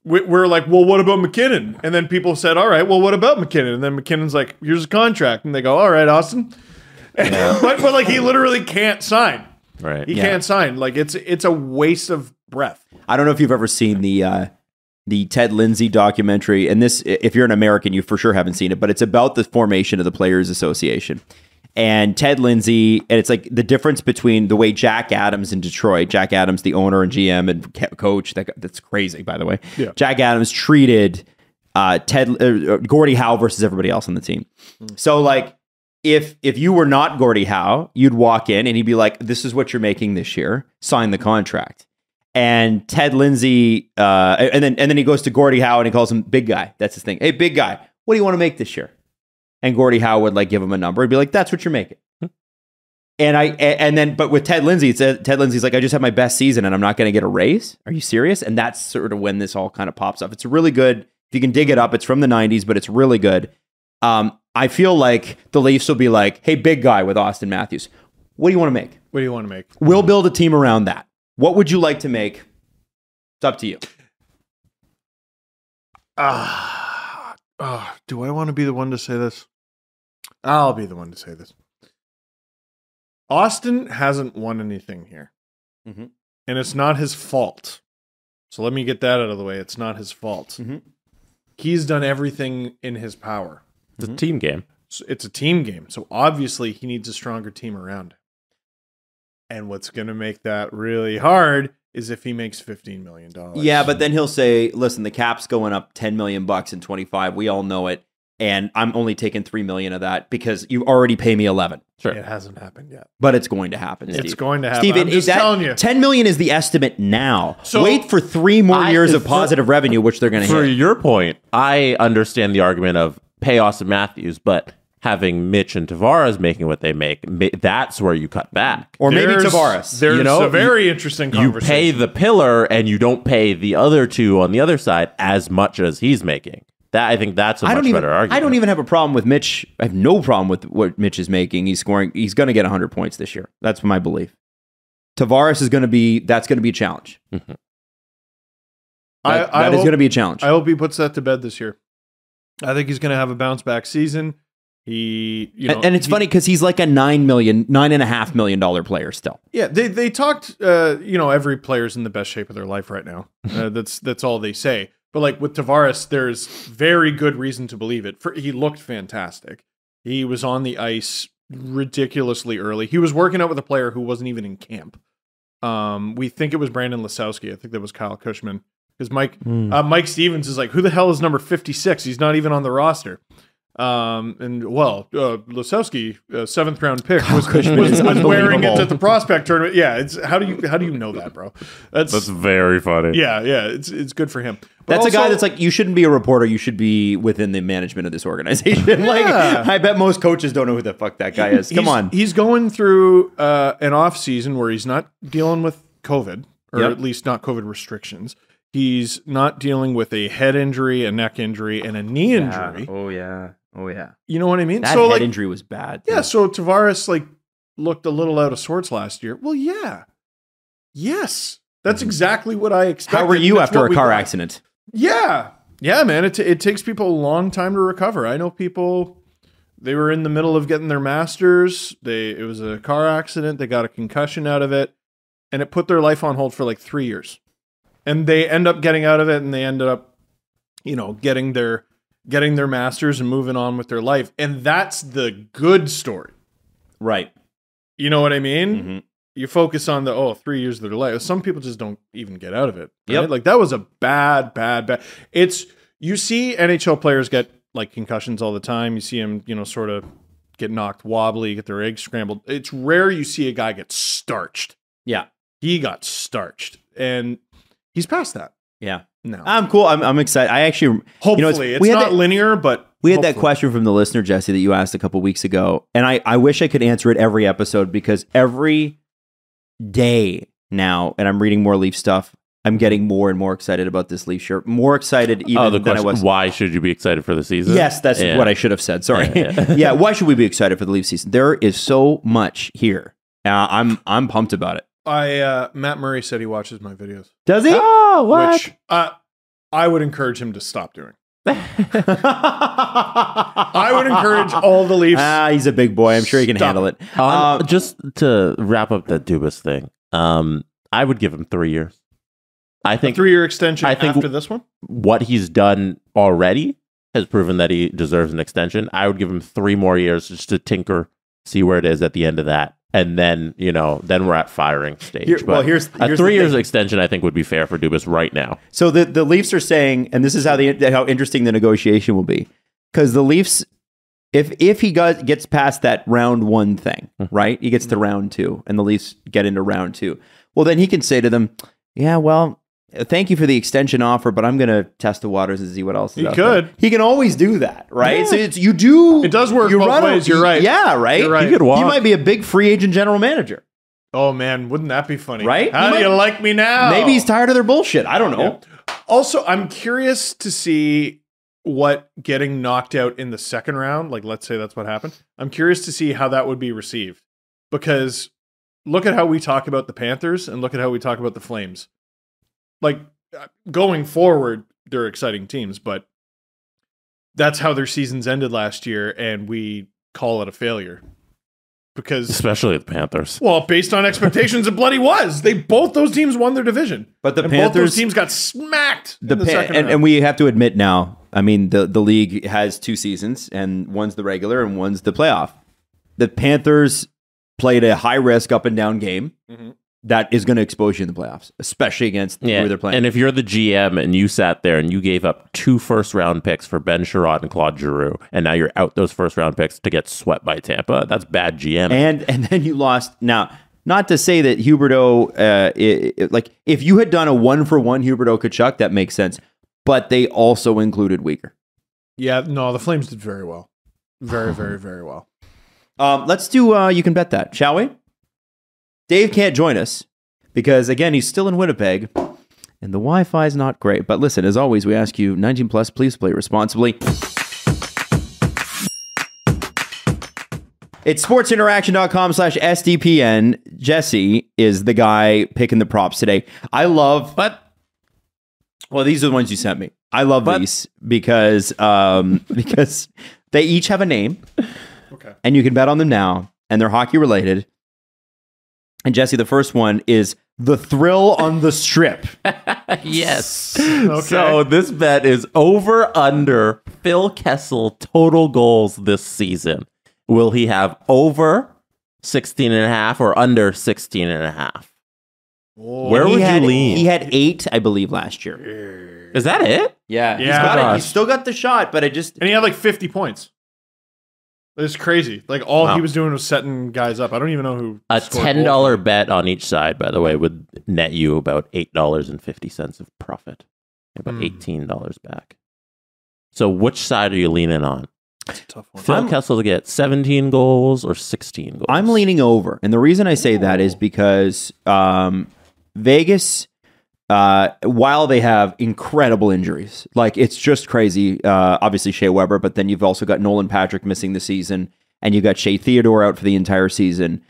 we're like, well, what about McKinnon? And then people said, all right, well, what about McKinnon? And then McKinnon's like, here's a contract. And they go, all right, Auston. Yeah. but like, he literally can't sign. Right. He can't sign. Like, it's a waste of breath. I don't know if you've ever seen the Ted Lindsay documentary. And this, if you're an American, you for sure haven't seen it. But it's about the formation of the Players Association. And Ted Lindsay, and it's like the difference between the way Jack Adams in Detroit, Jack Adams, the owner and GM and coach, that's crazy, by the way. Yeah. Jack Adams treated Gordy Howe versus everybody else on the team. Mm. So like, if you were not Gordy Howe, you'd walk in and he'd be like, this is what you're making this year, sign the contract. And Ted Lindsay, and then he goes to Gordy Howe and he calls him big guy. That's his thing. Hey, big guy, what do you want to make this year? And Gordy Howe would like give him a number and be like, that's what you're making. But with Ted Lindsay, it's Ted Lindsay's like, I just had my best season and I'm not going to get a raise. Are you serious? And that's sort of when this all kind of pops up. It's really good. If you can dig it up, it's from the 90s, but it's really good. I feel like the Leafs will be like, hey, big guy with Auston Matthews. What do you want to make? What do you want to make? We'll build a team around that. What would you like to make? It's up to you. Do I want to be the one to say this? I'll be the one to say this. Auston hasn't won anything here. Mm-hmm. And it's not his fault. So let me get that out of the way. It's not his fault. Mm-hmm. He's done everything in his power. It's a team game. So it's a team game. So obviously he needs a stronger team around him. And what's going to make that really hard is if he makes $15 million. Yeah, but then he'll say, listen, the cap's going up $10 million in 25. We all know it. And I'm only taking $3 million of that because you already pay me 11. Sure. It hasn't happened yet. But it's going to happen, Steve. It's going to happen. Steve, I'm just telling you. $10 million is the estimate now. So wait for 3 more years of positive revenue, which they're going to hit. For your point, I understand the argument of pay Auston Matthews, but having Mitch and Tavares making what they make, that's where you cut back. Or maybe Tavares. There's a very interesting conversation. You pay the pillar and you don't pay the other two on the other side as much as he's making. That I think that's a much better argument. I don't even have a problem with Mitch. I have no problem with what Mitch is making. He's scoring. He's going to get 100 points this year. That's my belief. Tavares is going to be, that's going to be a challenge. Mm-hmm. That is going to be a challenge. I hope he puts that to bed this year. I think he's going to have a bounce back season. He, you know, and it's funny because he's like a $9.5 million player still. Yeah, they talked. You know, every player's in the best shape of their life right now. That's all they say. But like with Tavares, there's very good reason to believe it. He looked fantastic. He was on the ice ridiculously early. He was working out with a player who wasn't even in camp. We think it was Brandon Lisowski. I think that was Kyle Cushman, because Mike Stevens is like, who the hell is number 56? He's not even on the roster. Slafkovský, 7th round pick, was wearing it at the prospect tournament. Yeah, it's how do you know that, bro? That's very funny. Yeah, it's good for him. But that's also a guy that's like, you shouldn't be a reporter. You should be within the management of this organization. Yeah. Like, I bet most coaches don't know who the fuck that guy is. Come on, he's going through an off season where he's not dealing with COVID, or at least not COVID restrictions. He's not dealing with a head injury, a neck injury, and a knee injury. Oh yeah. You know what I mean? That head injury was bad. Yeah, so Tavares looked a little out of sorts last year. Well, yeah. Yes. That's exactly what I expected. How were you after a car accident? Yeah. Yeah, man. It takes people a long time to recover. I know people, they were in the middle of getting their masters. It was a car accident. They got a concussion out of it. And it put their life on hold for like 3 years. And they end up getting out of it, and they ended up, you know, getting their getting their masters and moving on with their life. And that's the good story. Right. You know what I mean? Mm-hmm. You focus on the, oh, 3 years of their life. Some people just don't even get out of it. Right? Yep. Like, that was a bad. It's, you see NHL players get, like, concussions all the time. You see them, you know, sort of get knocked wobbly, get their eggs scrambled. It's rare you see a guy get starched. Yeah. He got starched. And he's past that. Yeah. No. I'm cool. I'm excited. I actually... Hopefully. You know, it's not that, linear, but... We had that question from the listener, Jesse, that you asked a couple weeks ago. And I wish I could answer it every episode, because every... day now, and I'm reading more Leaf stuff, I'm getting more and more excited about this Leaf shirt. More excited even than I was. Why should you be excited for the season? Yes, that's what I should have said. Sorry. Yeah, why should we be excited for the Leaf season? There is so much here. I'm pumped about it. Matt Murray said he watches my videos. Does he? Oh, what? Which, I would encourage him to stop doing. I would encourage all the Leafs. He's a big boy. I'm sure he can handle it. Just to wrap up that Dubas thing, I would give him 3 years. I think a 3-year extension. I think after this one, what he's done already has proven that he deserves an extension. I would give him 3 more years just to tinker, see where it is at the end of that, and then then we're at firing stage. Here's a 3 years extension, I think, would be fair for Dubas right now. So the Leafs are saying, and this is how interesting the negotiation will be, because the Leafs, if he gets past that round 1 thing, right, he gets to round 2, and the Leafs get into round 2. Well, then he can say to them, yeah, well, thank you for the extension offer, but I'm going to test the waters and see what else is out there. He can always do that, right? Yeah. So it does work both ways. You're right. Yeah, right? You're right. He could walk. He might be a big free agent general manager. Oh, man. Wouldn't that be funny? Right? How do you like me now? Maybe he's tired of their bullshit. I don't know. Yeah. Also, I'm curious to see what getting knocked out in the second round, like, let's say that's what happened. I'm curious to see how that would be received, because look at how we talk about the Panthers and look at how we talk about the Flames. Like, going forward, they're exciting teams, but that's how their seasons ended last year, and we call it a failure. Because especially the Panthers. Well, based on expectations, it bloody was. Both those teams won their division. But both those teams got smacked in the second round. And we have to admit now, I mean, the league has 2 seasons, and one's the regular and one's the playoff. The Panthers played a high-risk up-and-down game. Mm-hmm. That is going to expose you in the playoffs, especially against who they're playing. And if you're the GM and you sat there and you gave up 2 first-round picks for Ben Sherrod and Claude Giroux, and now you're out those first-round picks to get swept by Tampa, that's bad GM. And then you lost. Now, not to say that Huberdeau, like, if you had done a 1-for-1 Huberdeau Kachuk, that makes sense. But they also included Weegar. Yeah, no, the Flames did very well. Very, very, very well. Let's do You Can Bet That, shall we? Dave can't join us because, again, he's still in Winnipeg, and the Wi-Fi is not great. But listen, as always, we ask you, 19 plus, please play responsibly. It's sportsinteraction.com/SDPN. Jesse is the guy picking the props today. I love... What? Well, these are the ones you sent me. I love these because they each have a name, and you can bet on them now, and they're hockey-related. And Jesse, the first one is the thrill on the strip. Yes. Okay. So this bet is over under Phil Kessel total goals this season. Will he have over 16.5 or under 16.5? Oh, where would you lean? He had 8, I believe, last year. Is that it? Yeah. He's got it. He's still got the shot, but and he had like 50 points. It's crazy. Like, all he was doing was setting guys up. I don't even know who. A $10 bet on each side, by the way, would net you about $8.50 of profit. About $18 back. So which side are you leaning on? That's a tough one. Phil Kessel to get 17 goals or 16 goals? I'm leaning over. And the reason I say that is because Vegas... while they have incredible injuries, like, it's just crazy. Obviously Shea Weber, but then you've also got Nolan Patrick missing the season, and you've got Shea Theodore out for the entire season.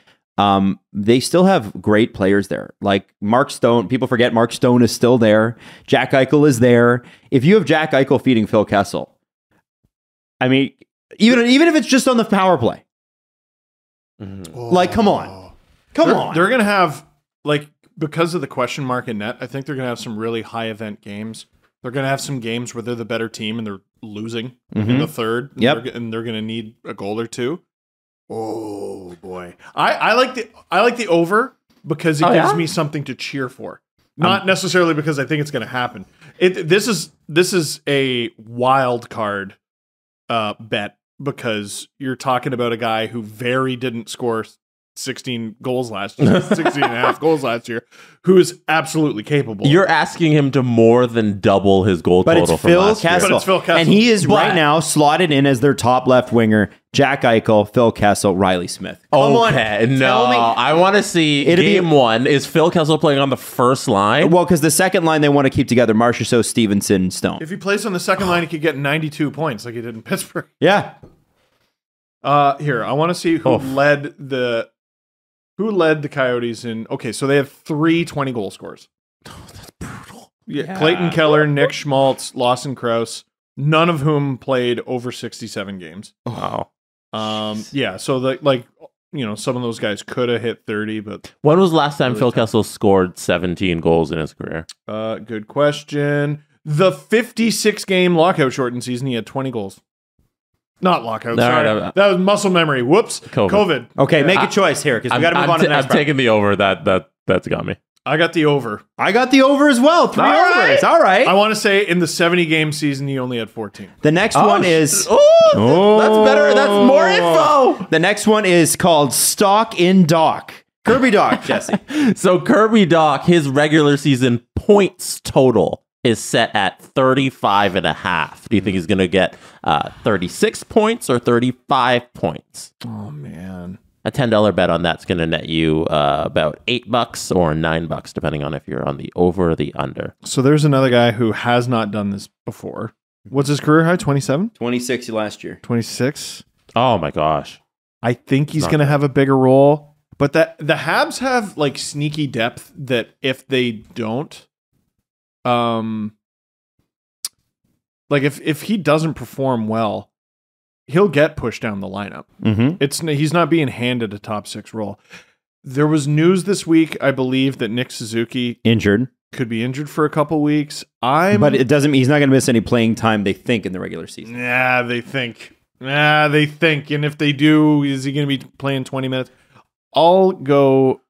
They still have great players there. Like Mark Stone, people forget Mark Stone is still there. Jack Eichel is there. If you have Jack Eichel feeding Phil Kessel, I mean, even if it's just on the power play, like, come on. They're going to have, like, because of the question mark in net, I think they're going to have some really high event games. They're going to have some games where they're the better team and they're losing in the third. And they're going to need a goal or two. Oh boy, I like the over because it gives me something to cheer for. Not necessarily because I think it's going to happen. This is a wild card bet because you're talking about a guy who didn't score 16 goals last year, 16 and a half goals last year, who is absolutely capable. You're asking him to more than double his goal total from last year. But it's Phil Kessel. And he is right now slotted in as their top left winger. Jack Eichel, Phil Kessel, Riley Smith. Come on. No, I want to see game one. Is Phil Kessel playing on the first line? Well, because the second line they want to keep together, Marchessault, Stevenson, Stone. If he plays on the second line, he could get 92 points like he did in Pittsburgh. Yeah. Here, I want to see who led the Coyotes in... Okay, so they have three 20-goal scores. Oh, that's brutal. Yeah. Clayton Keller, Nick Schmaltz, Lawson Krause, none of whom played over 67 games. Wow. Yeah, so some of those guys could have hit 30, but... When was the last time Phil Kessel scored 17 goals in his career? Good question. The 56-game lockout shortened season, he had 20 goals. Not lockout. No, that was muscle memory. Whoops. COVID. Okay, make a choice here because we got to move on to the next round. I'm taking the over. That's got me. I got the over. I got the over as well. Three overs. All right. I want to say in the 70-game season, he only had 14. The next one is... Oh, that's better. That's more info. The next one is called Stock in Dock. Kirby Dach, Jesse. So Kirby Dach, his regular season points total is set at 35.5. Do you think he's going to get 36 points or 35 points? Oh, man. A $10 bet on that's going to net you about $8 or $9, depending on if you're on the over or the under. So there's another guy who has not done this before. What's his career high? 27? 26 last year. 26? Oh, my gosh. I think he's going to have a bigger role. But the Habs have, like, sneaky depth that if they don't... like if he doesn't perform well, he'll get pushed down the lineup. He's not being handed a top six role. There was news this week, I believe, that Nick Suzuki could be injured for a couple weeks. But it doesn't mean he's not going to miss any playing time. They think in the regular season. Yeah, they think. And if they do, is he going to be playing 20 minutes? I'll go.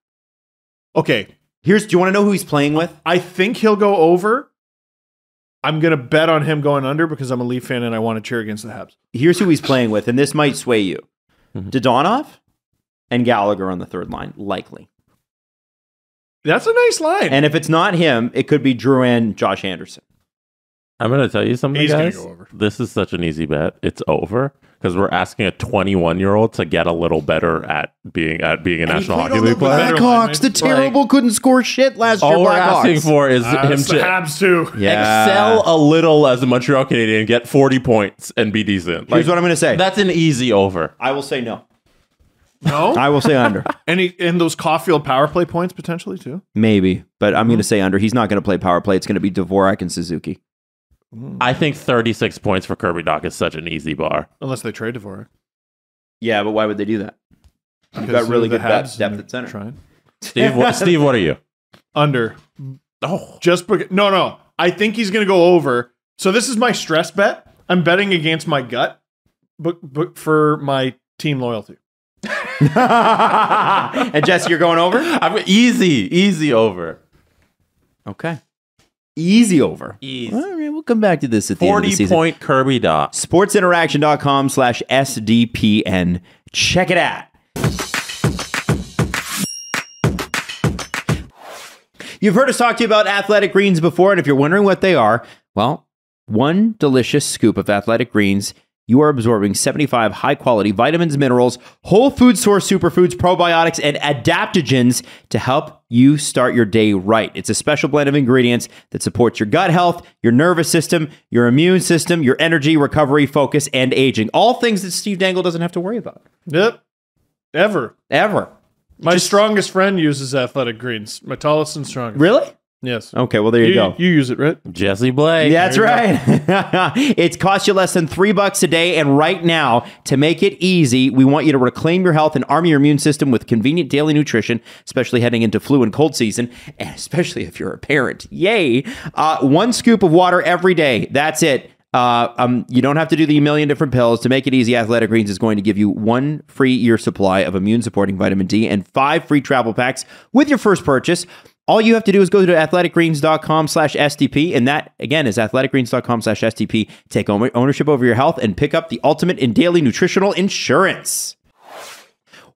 Okay. Do you want to know who he's playing with? I think he'll go over. I'm going to bet on him going under because I'm a Leaf fan and I want to cheer against the Habs. Here's who he's playing with, and this might sway you. Dodonov and Gallagher on the third line, likely. That's a nice line. And if it's not him, it could be Drouin, Josh Anderson. I'm going to tell you something, guys. He's going to go over. This is such an easy bet. It's over. Because we're asking a 21-year-old to get a little better at being a National Hockey League player. Blackhawks, the terrible, couldn't score shit last year. All we're asking for is him to Habs too. Excel a little as a Montreal Canadian, get 40 points, and be decent. Here's what I'm going to say. That's an easy over. I will say no. No? I will say under. And those Caulfield power play points potentially too? Maybe, but I'm going to say under. He's not going to play power play. It's going to be Dvorak and Suzuki. I think 36 points for Kirby Dach is such an easy bar. Unless they trade Dvorak. Yeah, but why would they do that? You've got really good depth at center. Steve, what are you? Under. Oh. Just because, no. I think he's going to go over. So this is my stress bet. I'm betting against my gut, but for my team loyalty. And Jesse, you're going over? I'm easy over. Okay. Easy over. Easy. All right, we'll come back to this at the end of the season. 40-point Kirby Dach. Sportsinteraction.com/SDPN. Check it out. You've heard us talk to you about Athletic Greens before, and if you're wondering what they are, well, one delicious scoop of Athletic Greens, you are absorbing 75 high-quality vitamins, minerals, whole food source superfoods, probiotics, and adaptogens to help you start your day right. It's a special blend of ingredients that supports your gut health, your nervous system, your immune system, your energy, recovery, focus, and aging. All things that Steve Dangle doesn't have to worry about. Yep. Ever. My strongest friend uses Athletic Greens. My tallest and strongest. Really? Yes. Okay, well, there you go. You use it, right? Jesse Blake. That's right. It costs you less than $3 a day. And right now, to make it easy, we want you to reclaim your health and arm your immune system with convenient daily nutrition, especially heading into flu and cold season, and especially if you're a parent. Yay. One scoop of water every day. That's it. You don't have to do the million different pills. To make it easy, Athletic Greens is going to give you 1 free year supply of immune-supporting vitamin D and 5 free travel packs with your first purchase. All you have to do is go to athleticgreens.com/STP. And that, again, is athleticgreens.com/STP. Take ownership over your health and pick up the ultimate in daily nutritional insurance.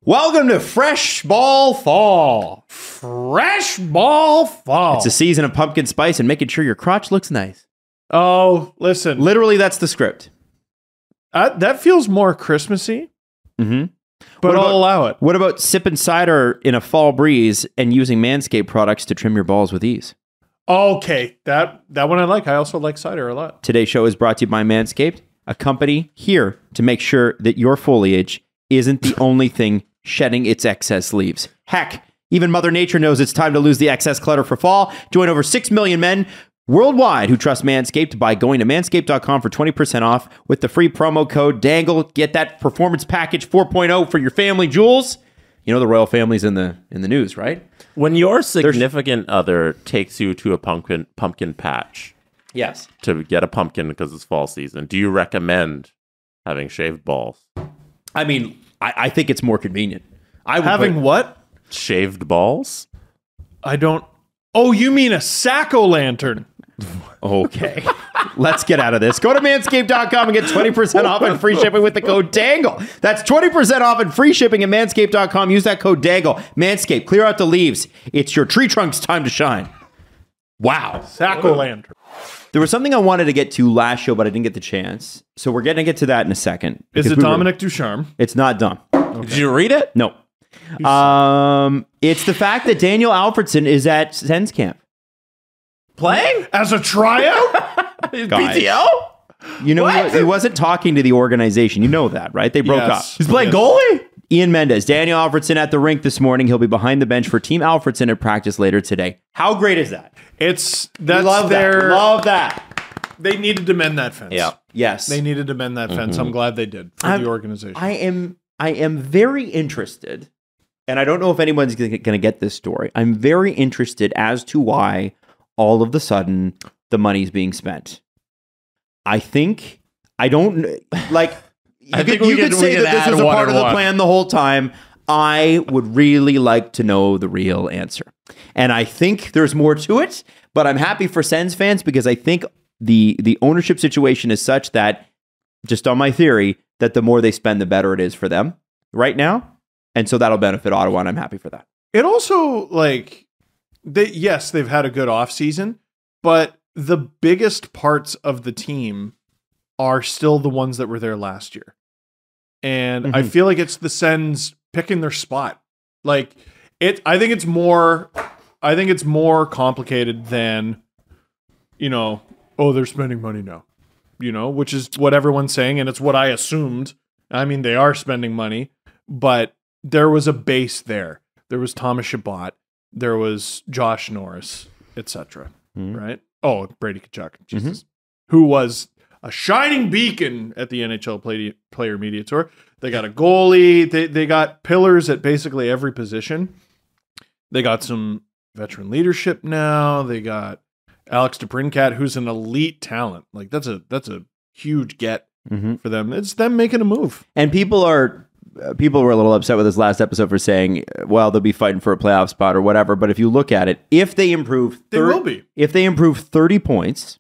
Welcome to Fresh Ball Fall. Fresh Ball Fall. It's a season of pumpkin spice and making sure your crotch looks nice. Oh, listen. Literally, that's the script. That feels more Christmassy. Mm-hmm. But I'll allow it. What about sipping cider in a fall breeze and using Manscaped products to trim your balls with ease? Okay, that one I like. I also like cider a lot. Today's show is brought to you by Manscaped, a company here to make sure that your foliage isn't the only thing shedding its excess leaves. Heck, even Mother Nature knows it's time to lose the excess clutter for fall. Join over 6 million men worldwide who trust Manscaped by going to manscaped.com for 20% off with the free promo code DANGLE. Get that performance package 4.0 for your family jewels. You know the royal family's in the news, right? When your significant other takes you to a pumpkin patch, yes, to get a pumpkin because it's fall season, do you recommend having shaved balls? I mean, I think it's more convenient. I would having what? Shaved balls? I don't. Oh, you mean a Sack-O-Lantern. Okay, let's get out of this. Go to manscaped.com and get 20% off and free shipping with the code DANGLE. That's 20% off and free shipping at manscaped.com. Use that code DANGLE. Manscaped, clear out the leaves. It's your tree trunk's time to shine. Wow. Sack-O-Lantern. There was something I wanted to get to last show, but I didn't get the chance. So we're going to get to that in a second. Is it Dominic Ducharme? It's not dumb. Okay. Did you read it? No. It's the fact that Daniel Alfredson is at Sens camp. Playing? As a tryout? PTO? You know, he wasn't talking to the organization. You know that, right? They broke up. He's playing goalie? Ian Mendez, Daniel Alfredson at the rink this morning. He'll be behind the bench for Team Alfredson at practice later today. How great is that? Love that. They needed to mend that fence. Yeah. Yes. They needed to mend that fence. I'm glad they did for the organization. I am very interested, and I don't know if anyone's going to get this story. I'm very interested as to why all of the sudden the money's being spent. You could say that this is a part of the plan the whole time. I would really like to know the real answer. And I think there's more to it, but I'm happy for Sens fans because I think the ownership situation is such that, just on my theory, that the more they spend, the better it is for them right now. And so that'll benefit Ottawa, and I'm happy for that. It also, they've had a good offseason, but the biggest parts of the team are still the ones that were there last year. And I feel like it's the Sens picking their spot. I think it's more complicated than, they're spending money now. Which is what everyone's saying, and it's what I assumed. I mean, they are spending money, but there was a base there. There was Thomas Chabot. There was Josh Norris, etc. Right? Oh, Brady Tkachuk, Jesus, who was a shining beacon at the NHL Player Media Tour. They got a goalie. They got pillars at basically every position. They got some veteran leadership now. They got Alex DeBrincat, who's an elite talent. That's a huge get for them. It's them making a move. And people were a little upset with us last episode for saying, well, they'll be fighting for a playoff spot or whatever. But if you look at it, if they improve 30 points,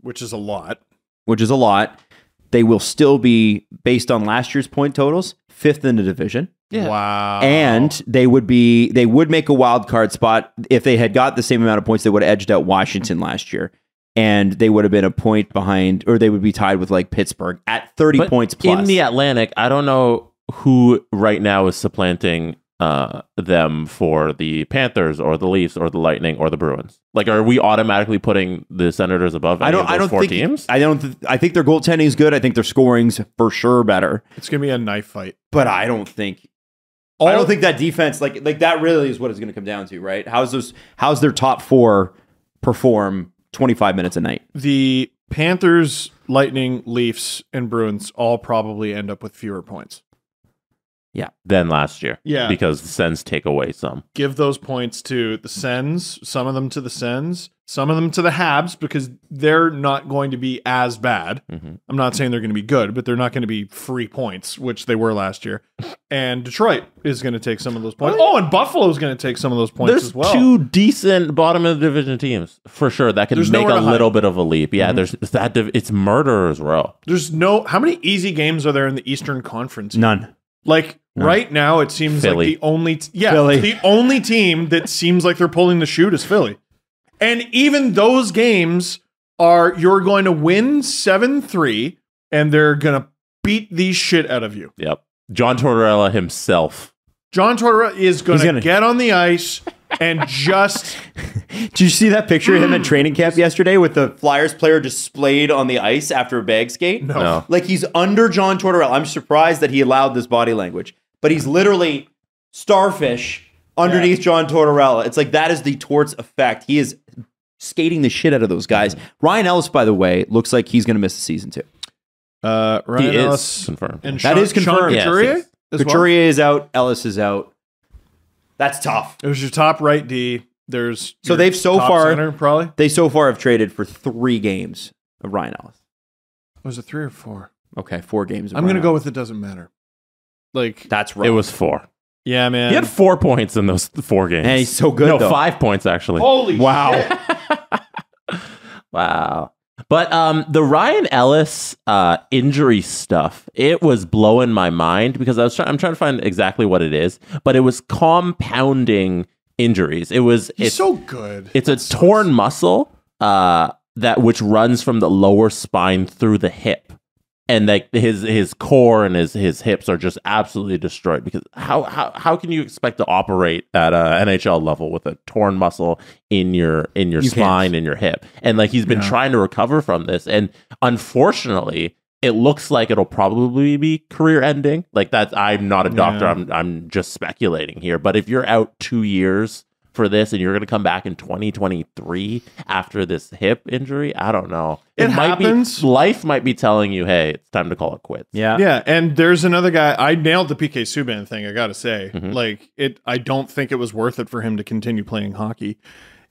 which is a lot, they will still be, based on last year's point totals, 5th in the division. Yeah. Wow. And they would make a wild card spot. If they had got the same amount of points, they would have edged out Washington last year. And they would have been a point behind, or they would be tied with Pittsburgh at 30 points plus. In the Atlantic, I don't know who right now is supplanting them for the Panthers or the Leafs or the Lightning or the Bruins. Are we automatically putting the Senators above any of those four teams? I think their goaltending is good. I think their scoring's for sure better. It's going to be a knife fight. But I don't think that defense, that really is what it's going to come down to, right? How's their top four perform 25 minutes a night. The Panthers, Lightning, Leafs, and Bruins all probably end up with fewer points. Yeah. Than last year. Yeah. Because the Sens take away some. Give those points to the Sens, some of them to the Sens, some of them to the Habs, because they're not going to be as bad. Mm-hmm. I'm not saying they're going to be good, but they're not going to be free points, which they were last year. And Detroit is going to take some of those points. Oh, and Buffalo is going to take some of those points as well. There's two decent bottom of the division teams, for sure, that can make a little bit of a leap. Yeah, mm-hmm. It's murderer's row. How many easy games are there in the Eastern Conference? None. Like, right now, it seems like the only the only team that seems like they're pulling the shoot is Philly. And even those games are, you're going to win 7-3, and they're going to beat the shit out of you. Yep. John Tortorella himself. John Tortorella is going to get on the ice and just... Did you see that picture of him at training camp yesterday with the Flyers player just splayed on the ice after a bag skate? No. Like, he's under John Tortorella. I'm surprised that he allowed this body language. But he's literally starfish underneath John Tortorella. It's like, that is the Torts effect. He is skating the shit out of those guys. Ryan Ellis, by the way, looks like he's going to miss the season too. Ryan Ellis is confirmed. And that is confirmed. Couturier? Couturier is out. Ellis is out. That's tough. It was your top right D. There's so they've so far center, probably they so far have traded for 3 games of Ryan Ellis. Was it 3 or 4? Okay, 4 games. I'm going to go with it doesn't matter. Like, that's right. It was 4. Yeah, man. He had 4 points in those 4 games. And he's so good. No, though. 5 points actually. Holy shit. Wow. But the Ryan Ellis injury stuff, it was blowing my mind because I'm trying to find exactly what it is, but it was compounding injuries. It's so good. It's a torn muscle which runs from the lower spine through the hip, and like his core and his hips are just absolutely destroyed because how can you expect to operate at a NHL level with a torn muscle in your spine and your hip? And like, he's been trying to recover from this, and unfortunately it looks like it'll probably be career ending. Like, that's, I'm not a doctor. I'm just speculating here. But if you're out 2 years for this and you're going to come back in 2023 after this hip injury, I don't know. Life might be telling you, hey, it's time to call it quits. Yeah. Yeah. And there's another guy. I nailed the PK Subban thing, I got to say. Mm-hmm. Like, I don't think it was worth it for him to continue playing hockey.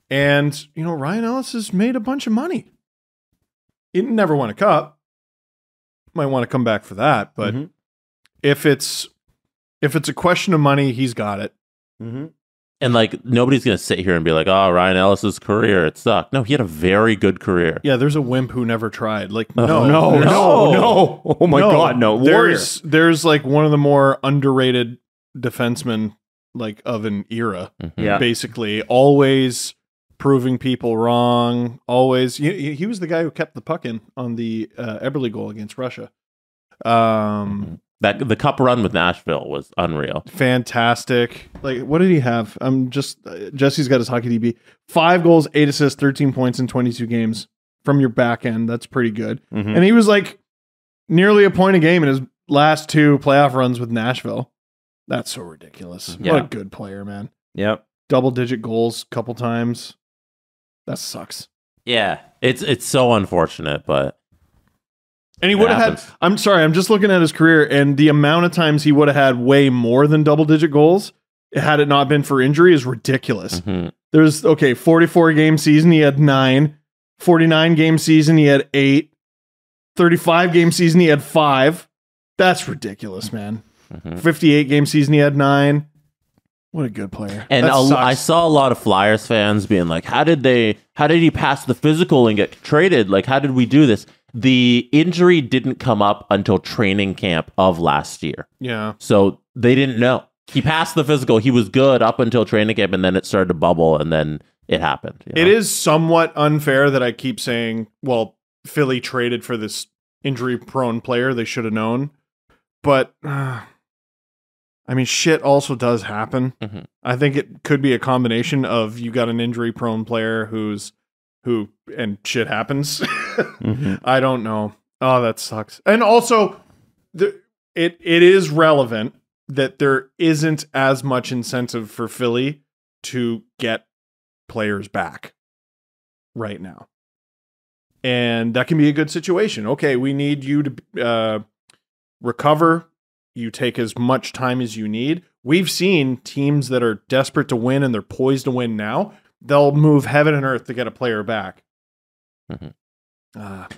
And, you know, Ryan Ellis has made a bunch of money. He never won a cup. Might want to come back for that, but if it's a question of money, he's got it. Mm-hmm. And like, nobody's gonna sit here and be like, "Oh, Ryan Ellis's career, it sucked." No, he had a very good career. Yeah, there's a wimp who never tried. Like, no. Oh my god, no. Warrior. There's like one of the more underrated defensemen like of an era. Mm-hmm. Yeah, basically always proving people wrong, always. He was the guy who kept the puck in on the Eberle goal against Russia. That the cup run with Nashville was unreal, fantastic. Like, what did he have? Jesse's got his hockey DB. 5 goals, 8 assists, 13 points in 22 games from your back end. That's pretty good. Mm-hmm. And he was like nearly a point a game in his last 2 playoff runs with Nashville. That's so ridiculous. Yeah. What a good player, man. Yep, double-digit goals a couple times. That sucks. Yeah, it's so unfortunate, but... And he would have had... I'm sorry, I'm just looking at his career, and the amount of times he would have had way more than double-digit goals, had it not been for injury, is ridiculous. Mm-hmm. There's, 44-game season, he had 9. 49-game season, he had 8. 35-game season, he had 5. That's ridiculous, man. Mm-hmm. 58-game season, he had 9. What a good player. And I saw a lot of Flyers fans being like, how did he pass the physical and get traded? Like, how did we do this? The injury didn't come up until training camp of last year. Yeah. So they didn't know. He passed the physical. He was good up until training camp, and then it started to bubble, and then it happened. You know? It is somewhat unfair that I keep saying, well, Philly traded for this injury-prone player. They should have known. But... I mean, shit also does happen. Mm-hmm. I think it could be a combination of you got an injury-prone player who and shit happens. Mm-hmm. I don't know. Oh, that sucks. And also, it is relevant that there isn't as much incentive for Philly to get players back. right now. And that can be a good situation. Okay, we need you to recover. You take as much time as you need. We've seen teams that are desperate to win and they're poised to win now. They'll move heaven and earth to get a player back. Mm-hmm.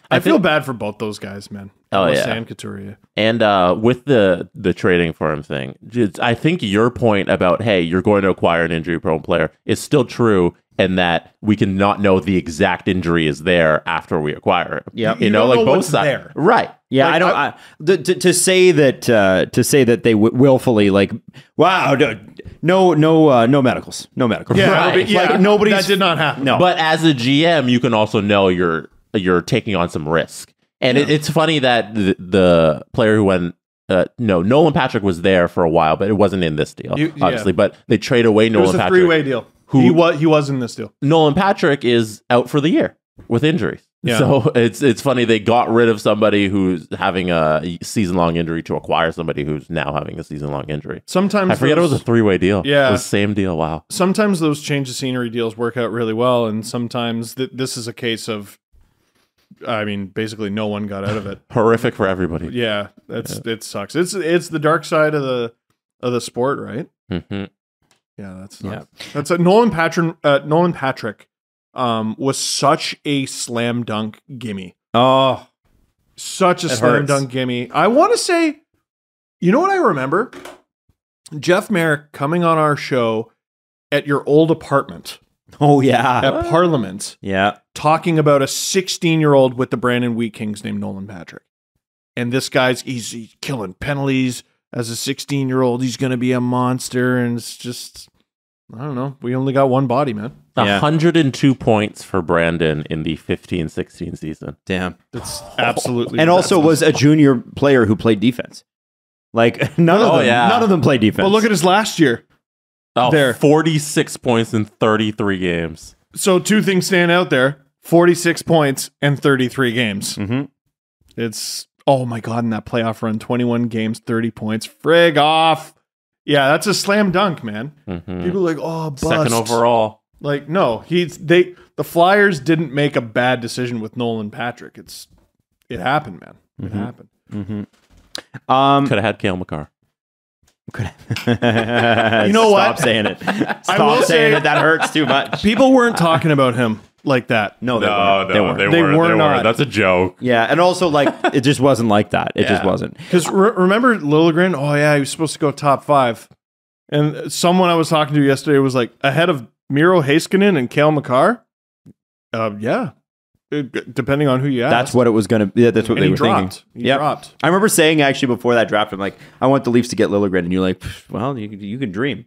I feel bad for both those guys, man. Oh, yeah. And Couturier. And with the trading for him thing, I think your point about, hey, you're going to acquire an injury-prone player is still true, and that we can not know the exact injury is there after we acquire it. Yeah, you know, like both sides. There. Right. Yeah, like, to say that they willfully, like, wow, no medicals. Yeah, right. Nobody's, that did not happen. No. But as a GM, you can also know you're taking on some risk. And it's funny that the player who went, Nolan Patrick was there for a while, but it wasn't in this deal, obviously. Yeah. But they trade away Nolan Patrick. It was a three-way deal. He was in this deal. Nolan Patrick is out for the year with injuries. Yeah. So it's funny they got rid of somebody who's having a season-long injury to acquire somebody who's now having a season-long injury. Sometimes I forget it was a three-way deal. Yeah, it was the same deal. Wow. Sometimes those change of scenery deals work out really well, and sometimes this is a case of, I mean, basically no one got out of it. Horrific for everybody. Yeah, it sucks. It's the dark side of the sport, right? Mm-hmm. Yeah, that's Nolan Patrick. Was such a slam dunk gimme. Oh, such a slam dunk gimme. I want to say, you know what I remember? Jeff Merrick coming on our show at your old apartment. Oh, yeah. At Parliament. Yeah. Talking about a 16-year-old with the Brandon Wheat Kings named Nolan Patrick. And this guy's, he's killing penalties as a 16-year-old. He's going to be a monster. And it's just, I don't know. We only got one body, man. 102 points for Brandon in the 15-16 season. Damn. That's absolutely and impressive. Also was a junior player who played defense. Like, none of them played defense. But look at his last year. Oh, there. 46 points in 33 games. So two things stand out there. 46 points and 33 games. Mm-hmm. It's, oh my God, in that playoff run, 21 games, 30 points. Frig off. Yeah, that's a slam dunk, man. Mm-hmm. People are like, oh, bust. Second overall. Like, no, the Flyers didn't make a bad decision with Nolan Patrick. It happened, man. It mm-hmm. happened. Mm-hmm. Could have had Cale Makar. You know what? Stop saying it. Stop saying it. That hurts too much. People weren't talking about him like that. No, they weren't. That's a joke. Yeah, and also, like, it just wasn't like that. It just wasn't. Because remember Liljegren? Oh, yeah, he was supposed to go top five. And someone I was talking to yesterday was like, ahead of Miro Heiskanen and Cale Makar? Yeah. Depending on who you ask. That's what it was going to be. That's what they were thinking. He dropped. I remember saying, actually, before that draft, I'm like, I want the Leafs to get Liljegren. And you're like, well, you can dream.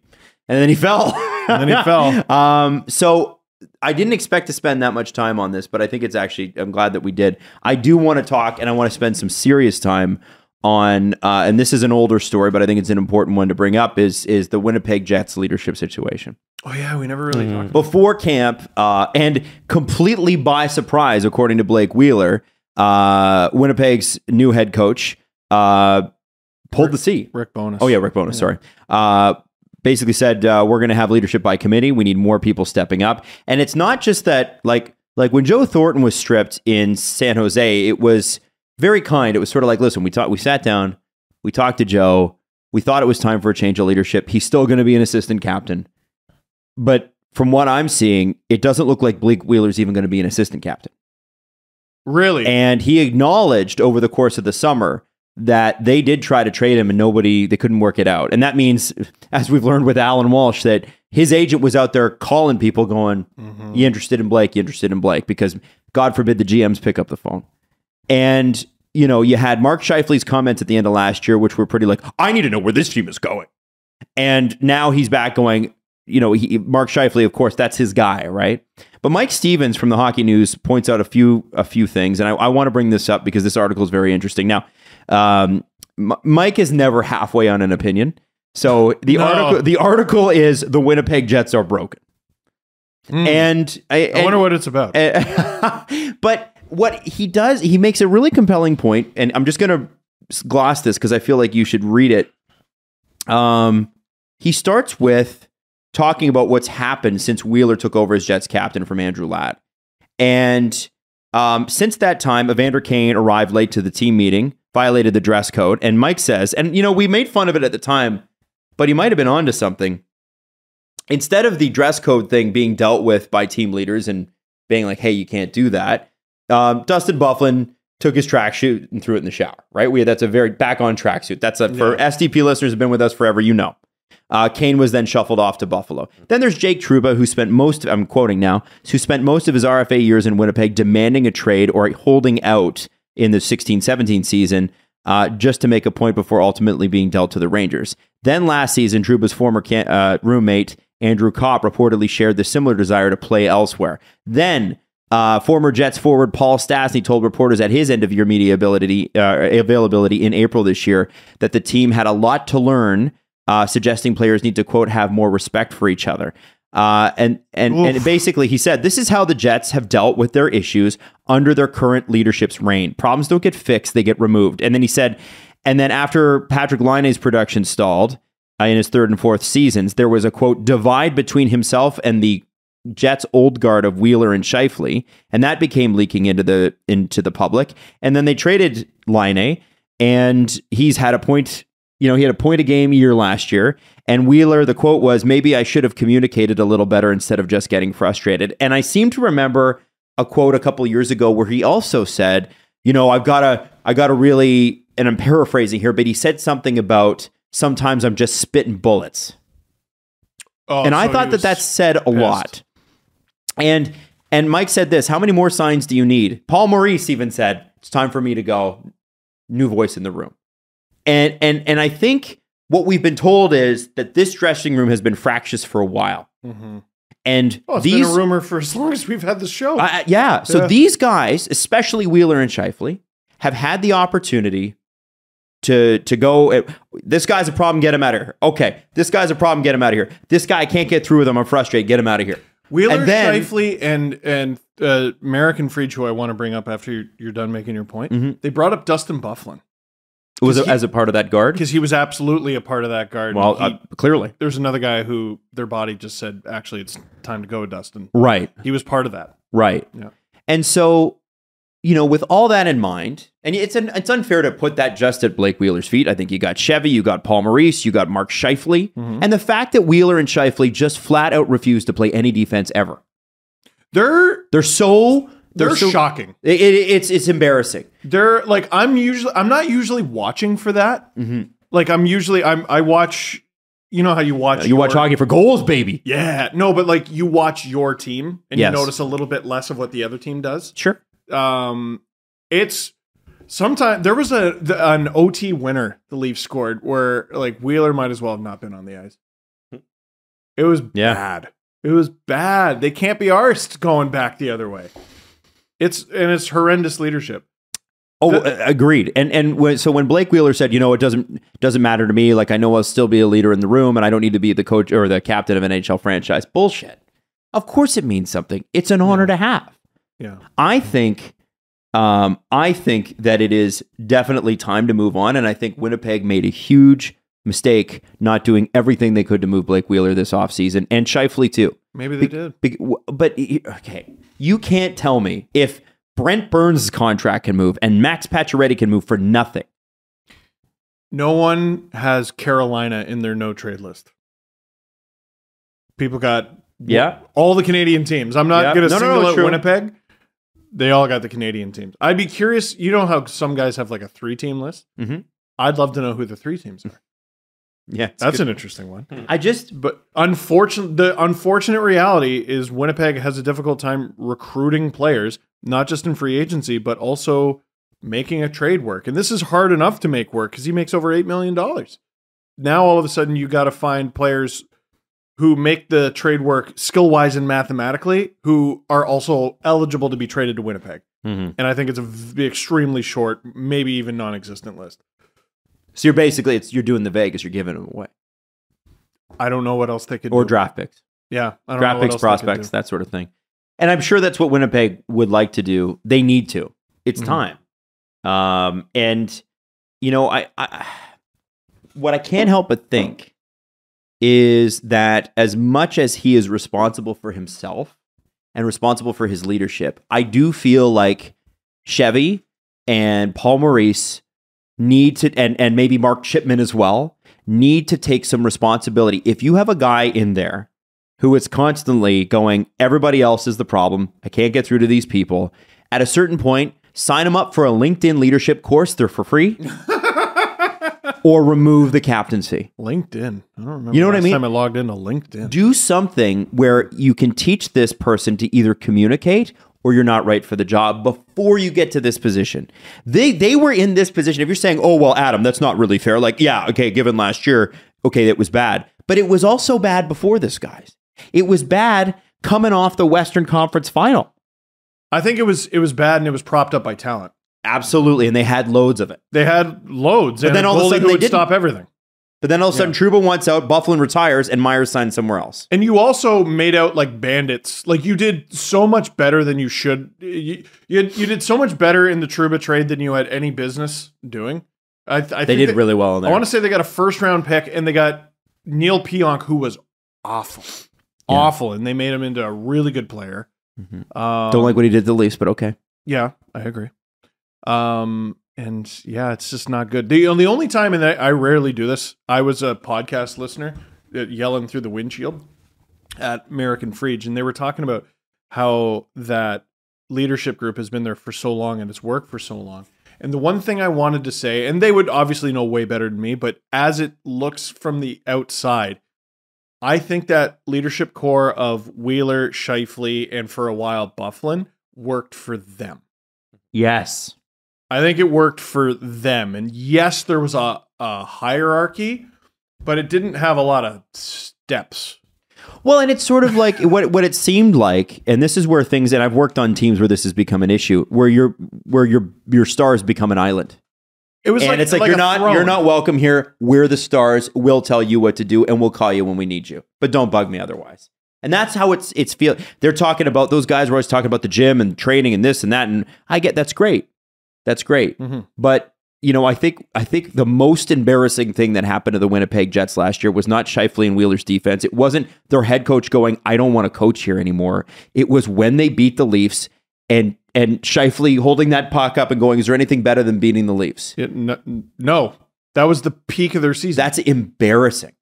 And then he fell. And then he fell. So I didn't expect to spend that much time on this, but I think it's actually, I'm glad that we did. I do want to talk, and I want to spend some serious time on, and this is an older story, but I think it's an important one to bring up, is the Winnipeg Jets leadership situation. Oh, yeah, we never really talked about before camp, and completely by surprise, according to Blake Wheeler, Winnipeg's new head coach pulled the C. Rick Bowness. Oh, yeah, Rick Bowness, sorry. Basically said, we're going to have leadership by committee. We need more people stepping up. And it's not just that, like when Joe Thornton was stripped in San Jose, it was very kind. It was sort of like, listen, we sat down, we talked to Joe, we thought it was time for a change of leadership. He's still going to be an assistant captain. But from what I'm seeing, it doesn't look like Blake Wheeler's even going to be an assistant captain. Really? And he acknowledged over the course of the summer that they did try to trade him and they couldn't work it out. And that means, as we've learned with Alan Walsh, that his agent was out there calling people going, mm-hmm. you interested in Blake? You interested in Blake? Because God forbid the GMs pick up the phone. And, you know, you had Mark Scheifele's comments at the end of last year, which were pretty like, I need to know where this team is going. And now he's back going, you know, Mark Scheifele, of course, that's his guy, right? But Mike Stevens from the Hockey News points out a few things, and I want to bring this up because this article is very interesting. Now, Mike is never halfway on an opinion, so the article is the Winnipeg Jets are broken, and I wonder what it's about. But what he does, he makes a really compelling point, and I'm just going to gloss this because I feel like you should read it. He starts with talking about what's happened since Wheeler took over as Jets captain from Andrew Ladd. And since that time, Evander Kane arrived late to the team meeting, violated the dress code. And Mike says, and, you know, we made fun of it at the time, but he might have been onto something. Instead of the dress code thing being dealt with by team leaders and being like, hey, you can't do that, Dustin Byfuglien took his tracksuit and threw it in the shower, right? That's a very back on tracksuit. That's a, for SDP listeners who've been with us forever, you know. Kane was then shuffled off to Buffalo. Then there's Jake Truba, who spent most of, I'm quoting now, who spent most of his RFA years in Winnipeg demanding a trade or holding out in the 16-17 season just to make a point before ultimately being dealt to the Rangers. Then last season, Truba's former roommate, Andrew Kopp, reportedly shared the similar desire to play elsewhere. Then former Jets forward Paul Stastny told reporters at his end-of-year media availability in April this year that the team had a lot to learn, suggesting players need to, quote, have more respect for each other. And basically he said, this is how the Jets have dealt with their issues under their current leadership's reign. Problems don't get fixed, they get removed. And then he said, and then after Patrick Laine's production stalled in his third and fourth seasons, there was a, quote, divide between himself and the Jets old guard of Wheeler and Scheifele. And that became leaking into the public. And then they traded Laine, and he's had a point. You know, he had a point a game year last year, and Wheeler, the quote was, maybe I should have communicated a little better instead of just getting frustrated. And I seem to remember a quote a couple years ago where he also said, you know, I gotta really, and I'm paraphrasing here, but he said something about sometimes I'm just spitting bullets. Oh, and so I thought that said a lot. And Mike said this, how many more signs do you need? Paul Maurice even said, it's time for me to go. New voice in the room. And I think what we've been told is that this dressing room has been fractious for a while. Mm-hmm. And it's been a rumor for as long as we've had the show. Yeah. So these guys, especially Wheeler and Scheifele, have had the opportunity to go, this guy's a problem, get him out of here. Okay. This guy's a problem, get him out of here. This guy, I can't get through with him. I'm frustrated. Get him out of here. Wheeler, Scheifele, and American Fried, who I want to bring up after you're done making your point. Mm-hmm. They brought up Dustin Byfuglien. As a part of that guard? Because he was absolutely a part of that guard. Well, clearly. There's another guy who their body just said, actually, it's time to go, Dustin. Right. He was part of that. Right. Yeah. And so, you know, with all that in mind, and it's unfair to put that just at Blake Wheeler's feet. I think you got Chevy, you got Paul Maurice, you got Mark Scheifele. Mm-hmm. And the fact that Wheeler and Scheifele just flat out refuse to play any defense ever. They're so shocking. It's embarrassing. They're like, I'm not usually watching for that. Mm-hmm. Like I watch, you know how you watch. You watch hockey for goals, baby. Yeah. No, but like you watch your team and you notice a little bit less of what the other team does. Sure. It's sometimes there was an OT winner the Leafs scored where like Wheeler might as well have not been on the ice. It was bad. It was bad. They can't be arsed going back the other way. It's horrendous leadership. Oh, agreed. So when Blake Wheeler said, you know, it doesn't matter to me. Like I know I'll still be a leader in the room, and I don't need to be the coach or the captain of an NHL franchise. Bullshit. Of course, it means something. It's an honor to have. Yeah, I think that it is definitely time to move on, and I think Winnipeg made a huge mistake not doing everything they could to move Blake Wheeler this offseason, and Scheifele too. Maybe they did. But okay. You can't tell me if Brent Burns' contract can move and Max Pacioretty can move for nothing. No one has Carolina in their no-trade list. People got all the Canadian teams. I'm not going to single out Winnipeg. They all got the Canadian teams. I'd be curious. You know how some guys have like a three-team list? Mm-hmm. I'd love to know who the three teams are. Yeah, that's good. An interesting one. But the unfortunate reality is Winnipeg has a difficult time recruiting players, not just in free agency, but also making a trade work. And this is hard enough to make work because he makes over $8 million. Now, all of a sudden, you got to find players who make the trade work skill-wise and mathematically, who are also eligible to be traded to Winnipeg. Mm-hmm. And I think it's an extremely short, maybe even non-existent list. So you're doing the Vegas. You're giving them away. I don't know what else they could do. Or draft picks. Yeah. Draft picks, prospects, that sort of thing. And I'm sure that's what Winnipeg would like to do. They need to. It's time. And, you know, what I can't help but think is that as much as he is responsible for himself and responsible for his leadership. I do feel like Chevy and Paul Maurice need to, and maybe Mark Chipman as well, need to take some responsibility. If you have a guy in there who is constantly going, everybody else is the problem, I can't get through to these people, at a certain point, sign them up for a LinkedIn leadership course. They're for free. Or remove the captaincy. LinkedIn. I don't remember the last time I logged into LinkedIn. Do something where you can teach this person to either communicate or you're not right for the job before you get to this position. They were in this position. If you're saying, oh, well, Adam, that's not really fair. Like, yeah, okay, given last year, okay, it was bad. But it was also bad before this, guys. It was bad coming off the Western Conference Final. I think it was bad and it was propped up by talent. Absolutely, and they had loads of it. They had loads, but then all of a sudden they didn't stop everything. But then all of a sudden, Trouba wants out, Bufflin retires, and Myers signs somewhere else. And you also made out like bandits. Like you did so much better than you should. You did so much better in the Trouba trade than you had any business doing. I think they did really well in there. I want to say they got a first-round pick, and they got Neil Pionk, who was awful, awful, and they made him into a really good player. Mm-hmm. Don't like what he did to the Leafs, but okay. Yeah, I agree. And yeah, it's just not good. The only time, and I rarely do this, I was a podcast listener yelling through the windshield at American Frege, and they were talking about how that leadership group has been there for so long and it's worked for so long. And the one thing I wanted to say, and they would obviously know way better than me, but as it looks from the outside, I think that leadership core of Wheeler, Scheifele, and for a while Bufflin worked for them. Yes. I think it worked for them. And yes, there was a hierarchy, but it didn't have a lot of steps. Well, and it's sort of like what it seemed like, and this is where things, and I've worked on teams where this has become an issue, where your stars become an island. It's like you're not welcome here. We're the stars. We'll tell you what to do and we'll call you when we need you. But don't bug me otherwise. And that's how it's feel. They're talking about, those guys were always talking about the gym and training and this and that, and I get that's great. That's great. Mm-hmm. But, you know, I think the most embarrassing thing that happened to the Winnipeg Jets last year was not Scheifele and Wheeler's defense. It wasn't their head coach going, I don't want to coach here anymore. It was when they beat the Leafs and Scheifele holding that puck up and going, is there anything better than beating the Leafs? No. That was the peak of their season. That's embarrassing.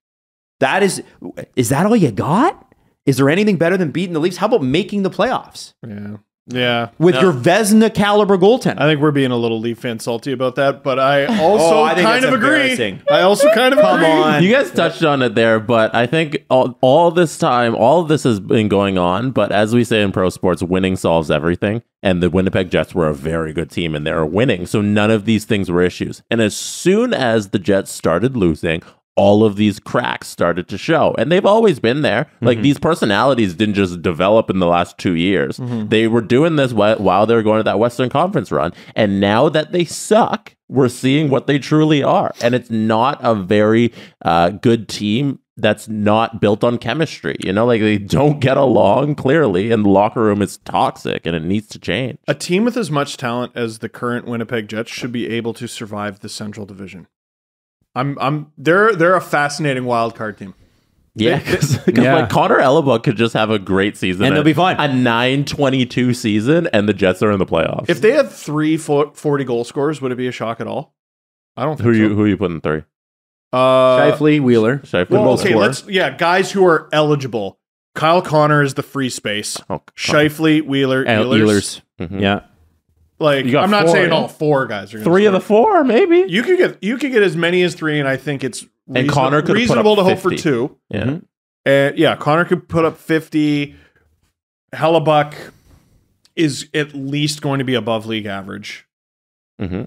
Is that all you got? Is there anything better than beating the Leafs? How about making the playoffs? Yeah. Yeah. With your Vezina caliber goaltender. I think we're being a little Leaf fan salty about that, but I also kind of agree. I also kind of agree. Come on. You guys touched on it there, but I think all this time, all of this has been going on, but as we say in pro sports, winning solves everything, and the Winnipeg Jets were a very good team, and they were winning, so none of these things were issues. And as soon as the Jets started losing, all of these cracks started to show, and they've always been there. Like these personalities didn't just develop in the last 2 years. They were doing this while they were going to that Western Conference run, and now that they suck, we're seeing what they truly are. And it's not a very good team that's not built on chemistry. You know, like they don't get along clearly, and the locker room is toxic, and it needs to change. A team with as much talent as the current Winnipeg Jets should be able to survive the Central Division. They're a fascinating wild card team. Yeah, because like Connor Hellebuck could just have a great season and they'll be fine. A 9-22 season, and the Jets are in the playoffs. If they had 3 40 goal scorers, would it be a shock at all? I don't think who are you putting three? Scheifele, Wheeler, guys who are eligible. Kyle Connor is the free space. Oh, Scheifele, Wheeler, Ehlers. Yeah. Like I'm not saying all four guys are. Three of the four, maybe you could get as many as three, and I think it's reasonable to hope for two. Yeah, Connor could put up 50. Hellebuck is at least going to be above league average. Mm-hmm.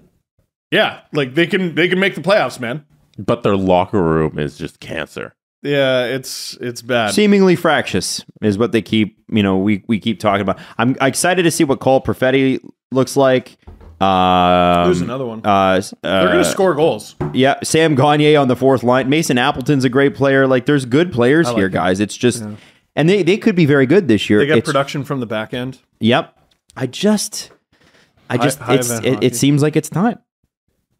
Yeah, like they can make the playoffs, man. But their locker room is just cancer. Yeah, it's bad. Seemingly fractious is what they keep. You know, we keep talking about. I'm excited to see what Cole Perfetti looks like. There's another one. They're going to score goals. Yeah, Sam Gagner on the fourth line. Mason Appleton's a great player. Like, there's good players here, guys. It's just, and they could be very good this year. They got production from the back end. Yep. It seems like it's time.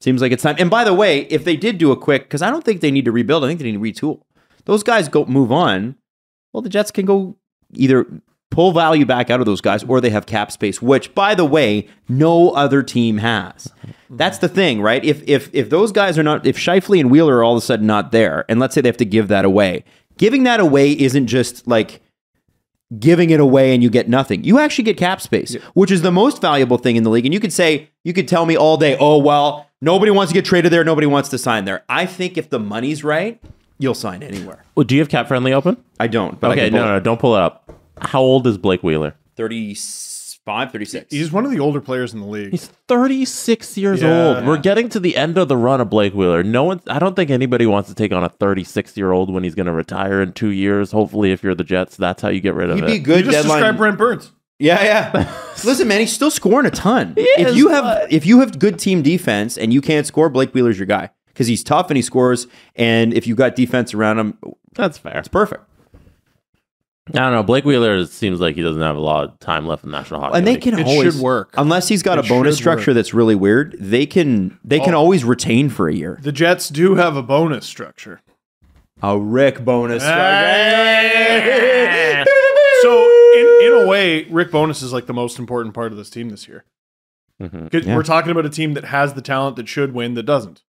Seems like it's time. And by the way, if they did do a quick, because I don't think they need to rebuild. I think they need to retool. Those guys move on. Well, the Jets can go either pull value back out of those guys, or they have cap space, which, by the way, no other team has. That's the thing, right? If those guys are not, if Scheifele and Wheeler are all of a sudden not there, and let's say they have to give that away, giving that away isn't just like giving it away and you get nothing. You actually get cap space, which is the most valuable thing in the league. And you could say, you could tell me all day, oh, well, nobody wants to get traded there. Nobody wants to sign there. I think if the money's right, you'll sign anywhere. Well, do you have cap friendly open? I don't. But okay, no, don't pull it up. How old is Blake Wheeler? 35, 36. He's one of the older players in the league. He's 36 years old. We're getting to the end of the run of Blake Wheeler. I don't think anybody wants to take on a 36-year-old when he's going to retire in 2 years. Hopefully, if you're the Jets, that's how you get rid of it. He'd be good. You just described Brent Burns. Yeah, yeah. Listen, man, he's still scoring a ton. If you have good team defense and you can't score, Blake Wheeler's your guy because he's tough and he scores. And if you got defense around him, that's fair. It's perfect. I don't know. Blake Wheeler seems like he doesn't have a lot of time left in the National Hockey League. And they can always work unless he's got a bonus structure that's really weird. They can always retain for a year. The Jets do have a bonus structure, a Rick bonus structure. So in a way, Rick bonus is like the most important part of this team this year. Yeah. We're talking about a team that has the talent that should win that doesn't.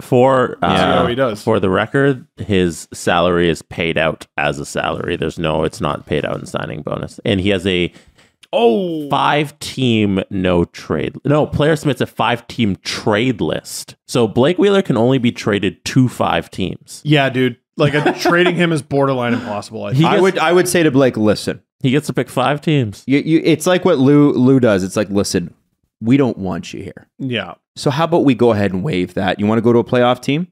For the record, his salary is paid out as a salary. It's not paid out in signing bonus. And he has a five-team player submits a five-team trade list. So Blake Wheeler can only be traded to 5 teams. Yeah, dude. Like trading him is borderline impossible. I would say to Blake, listen. He gets to pick 5 teams. It's like what Lou does. It's like, listen, we don't want you here. Yeah. So how about we go ahead and waive that? You want to go to a playoff team?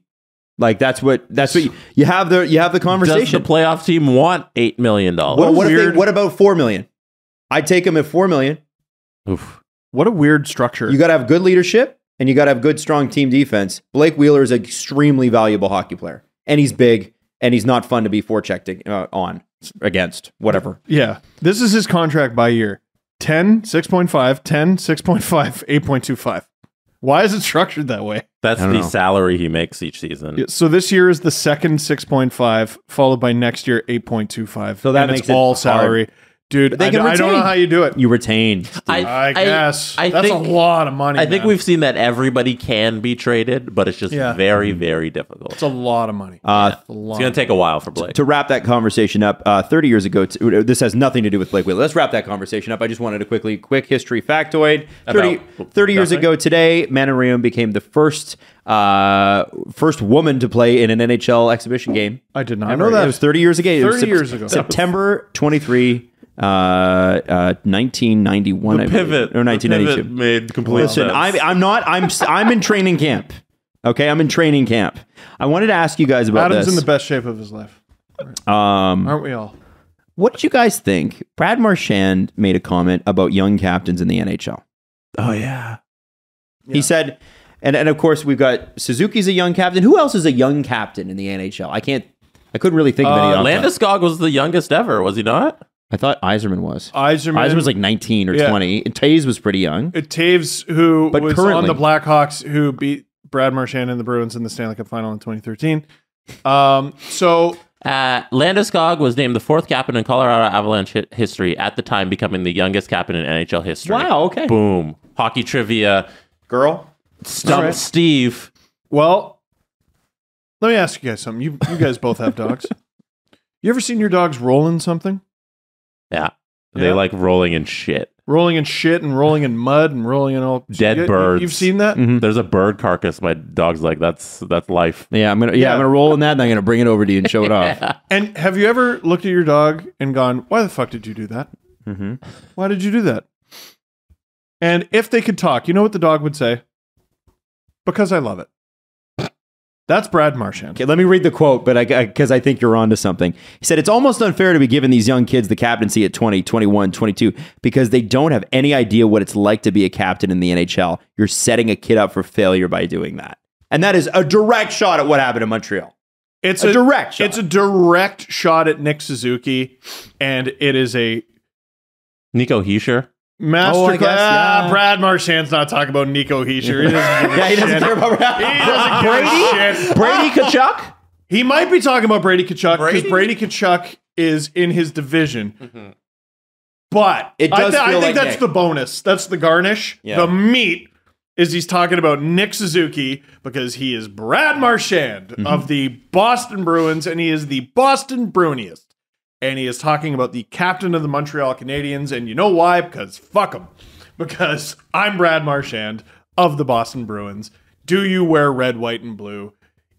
Like that's what you have the conversation. Does the playoff team want $8 million? Well, what about $4 million? I'd take them at $4 million. Oof. What a weird structure. You got to have good leadership and you got to have good strong team defense. Blake Wheeler is an extremely valuable hockey player, and he's big and he's not fun to be forechecked on against whatever. Yeah, this is his contract by year. 10, 6.5, 10, 6.5, 8.25. Why is it structured that way? That's the salary he makes each season. Yeah, so this year is the second 6.5, followed by next year 8.25. So that makes it all salary. Hard. Dude, I don't know how you do it. You retain. I guess. That's a lot of money. I think we've seen that everybody can be traded, but it's just very, very difficult. It's a lot of money. It's going to take a while for Blake. To wrap that conversation up, 30 years ago, this has nothing to do with Blake Wheeler. Let's wrap that conversation up. I just wanted a quick history factoid. 30 years ago today, Manouryum became the first woman to play in an NHL exhibition game. I did not know that. It was 30 years ago. 30 years ago. September 23, 1991. The pivot, or 1992. Pivot made complete sense. I'm not. I'm in training camp. Okay, I'm in training camp. I wanted to ask you guys about Adam's this. Adam's in the best shape of his life. Aren't we all? What did you guys think? Brad Marchand made a comment about young captains in the NHL. Oh yeah. He said. And of course, we've got Suzuki's a young captain. Who else is a young captain in the NHL? I couldn't really think of any. Landeskog was the youngest ever, was he not? I thought Yzerman was. Yzerman was like 19 or 20. And Toews was pretty young. Toews, who was on the Blackhawks, who beat Brad Marchand and the Bruins in the Stanley Cup Final in 2013. Landeskog was named the 4th captain in Colorado Avalanche history, at the time becoming the youngest captain in NHL history. Wow, okay. Boom. Hockey trivia. Girl. Stump right. Steve. Well, let me ask you guys something. You guys both have dogs. You ever seen your dogs rolling something? Yeah. They like rolling in shit. Rolling in shit and rolling in mud and rolling in all dead birds. You've seen that? Mm-hmm. There's a bird carcass. My dog's like, that's life. Yeah, I'm gonna roll in that and I'm gonna bring it over to you and show it off. And have you ever looked at your dog and gone, why the fuck did you do that? Mm-hmm. Why did you do that? And if they could talk, you know what the dog would say? Because I love it. That's Brad Marchand. Okay, let me read the quote, because I think you're onto something. He said, it's almost unfair to be giving these young kids the captaincy at 20, 21, 22, because they don't have any idea what it's like to be a captain in the NHL. You're setting a kid up for failure by doing that. And that is a direct shot at what happened in Montreal. It's a direct shot. It's a direct shot at Nick Suzuki, and it is a... Nico Hischier. Masterclass. Brad Marchand's not talking about Nico Hischier. He doesn't care about Brady. Brady Tkachuk. He might be talking about Brady Tkachuk because Brady Tkachuk is in his division. Mm-hmm. But it does I think that's Nick. The bonus. That's the garnish. Yeah. The meat is he's talking about Nick Suzuki because he is Brad Marchand of the Boston Bruins, and he is the Boston Bruniest. And he is talking about the captain of the Montreal Canadiens, and you know why? Because fuck him. Because I'm Brad Marchand of the Boston Bruins. Do you wear red, white, and blue?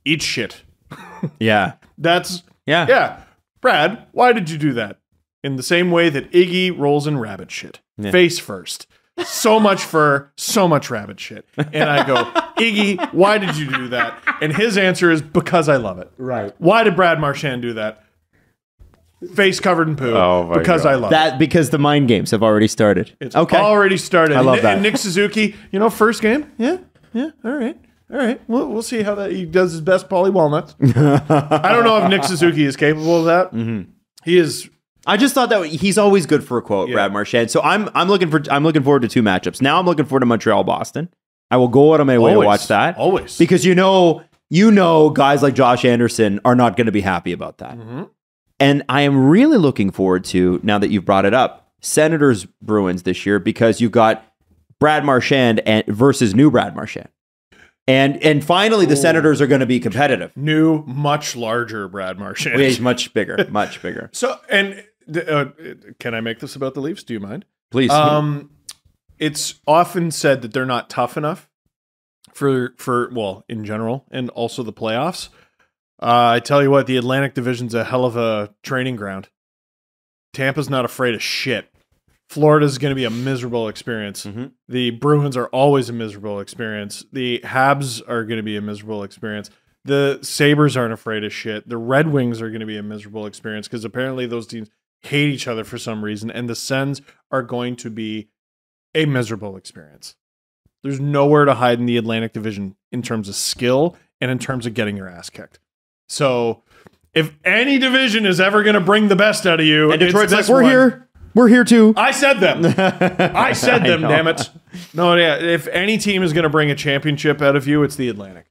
Eat shit. Yeah. That's... Yeah. Yeah. Brad, why did you do that? In the same way that Iggy rolls in rabbit shit. Yeah. Face first. So much fur, so much rabbit shit. And I go, Iggy, why did you do that? And his answer is, because I love it. Right. Why did Brad Marchand do that? Face covered in poo. Oh, because God. I love that. It. Because the mind games have already started. It's already started. I love that. And Nick Suzuki, you know, first game. Yeah. Yeah. All right. All right. We'll see how that he does his best Paulie Walnuts. I don't know if Nick Suzuki is capable of that. Mm-hmm. He is. I just thought that he's always good for a quote, yeah. Brad Marchand. So I'm looking forward to two matchups. Now I'm looking forward to Montreal Boston. I will go out of my way to watch that. Always. Because you know guys like Josh Anderson are not going to be happy about that. Mm-hmm. And I am really looking forward to, now that you've brought it up, Senators Bruins this year, because you've got Brad Marchand versus new Brad Marchand. And finally, the Senators are going to be competitive. New, much larger Brad Marchand. He's much bigger, much bigger. So, and can I make this about the Leafs? Do you mind? Please. It's often said that they're not tough enough for in general, and also the playoffs. I tell you what, the Atlantic Division's a hell of a training ground. Tampa's not afraid of shit. Florida's going to be a miserable experience. Mm-hmm. The Bruins are always a miserable experience. The Habs are going to be a miserable experience. The Sabres aren't afraid of shit. The Red Wings are going to be a miserable experience because apparently those teams hate each other for some reason, and the Sens are going to be a miserable experience. There's nowhere to hide in the Atlantic Division in terms of skill and in terms of getting your ass kicked. So, if any division is ever going to bring the best out of you, and Detroit's like, we're here. We're here too. I said them. I said them, damn it. No, yeah. If any team is going to bring a championship out of you, it's the Atlantic.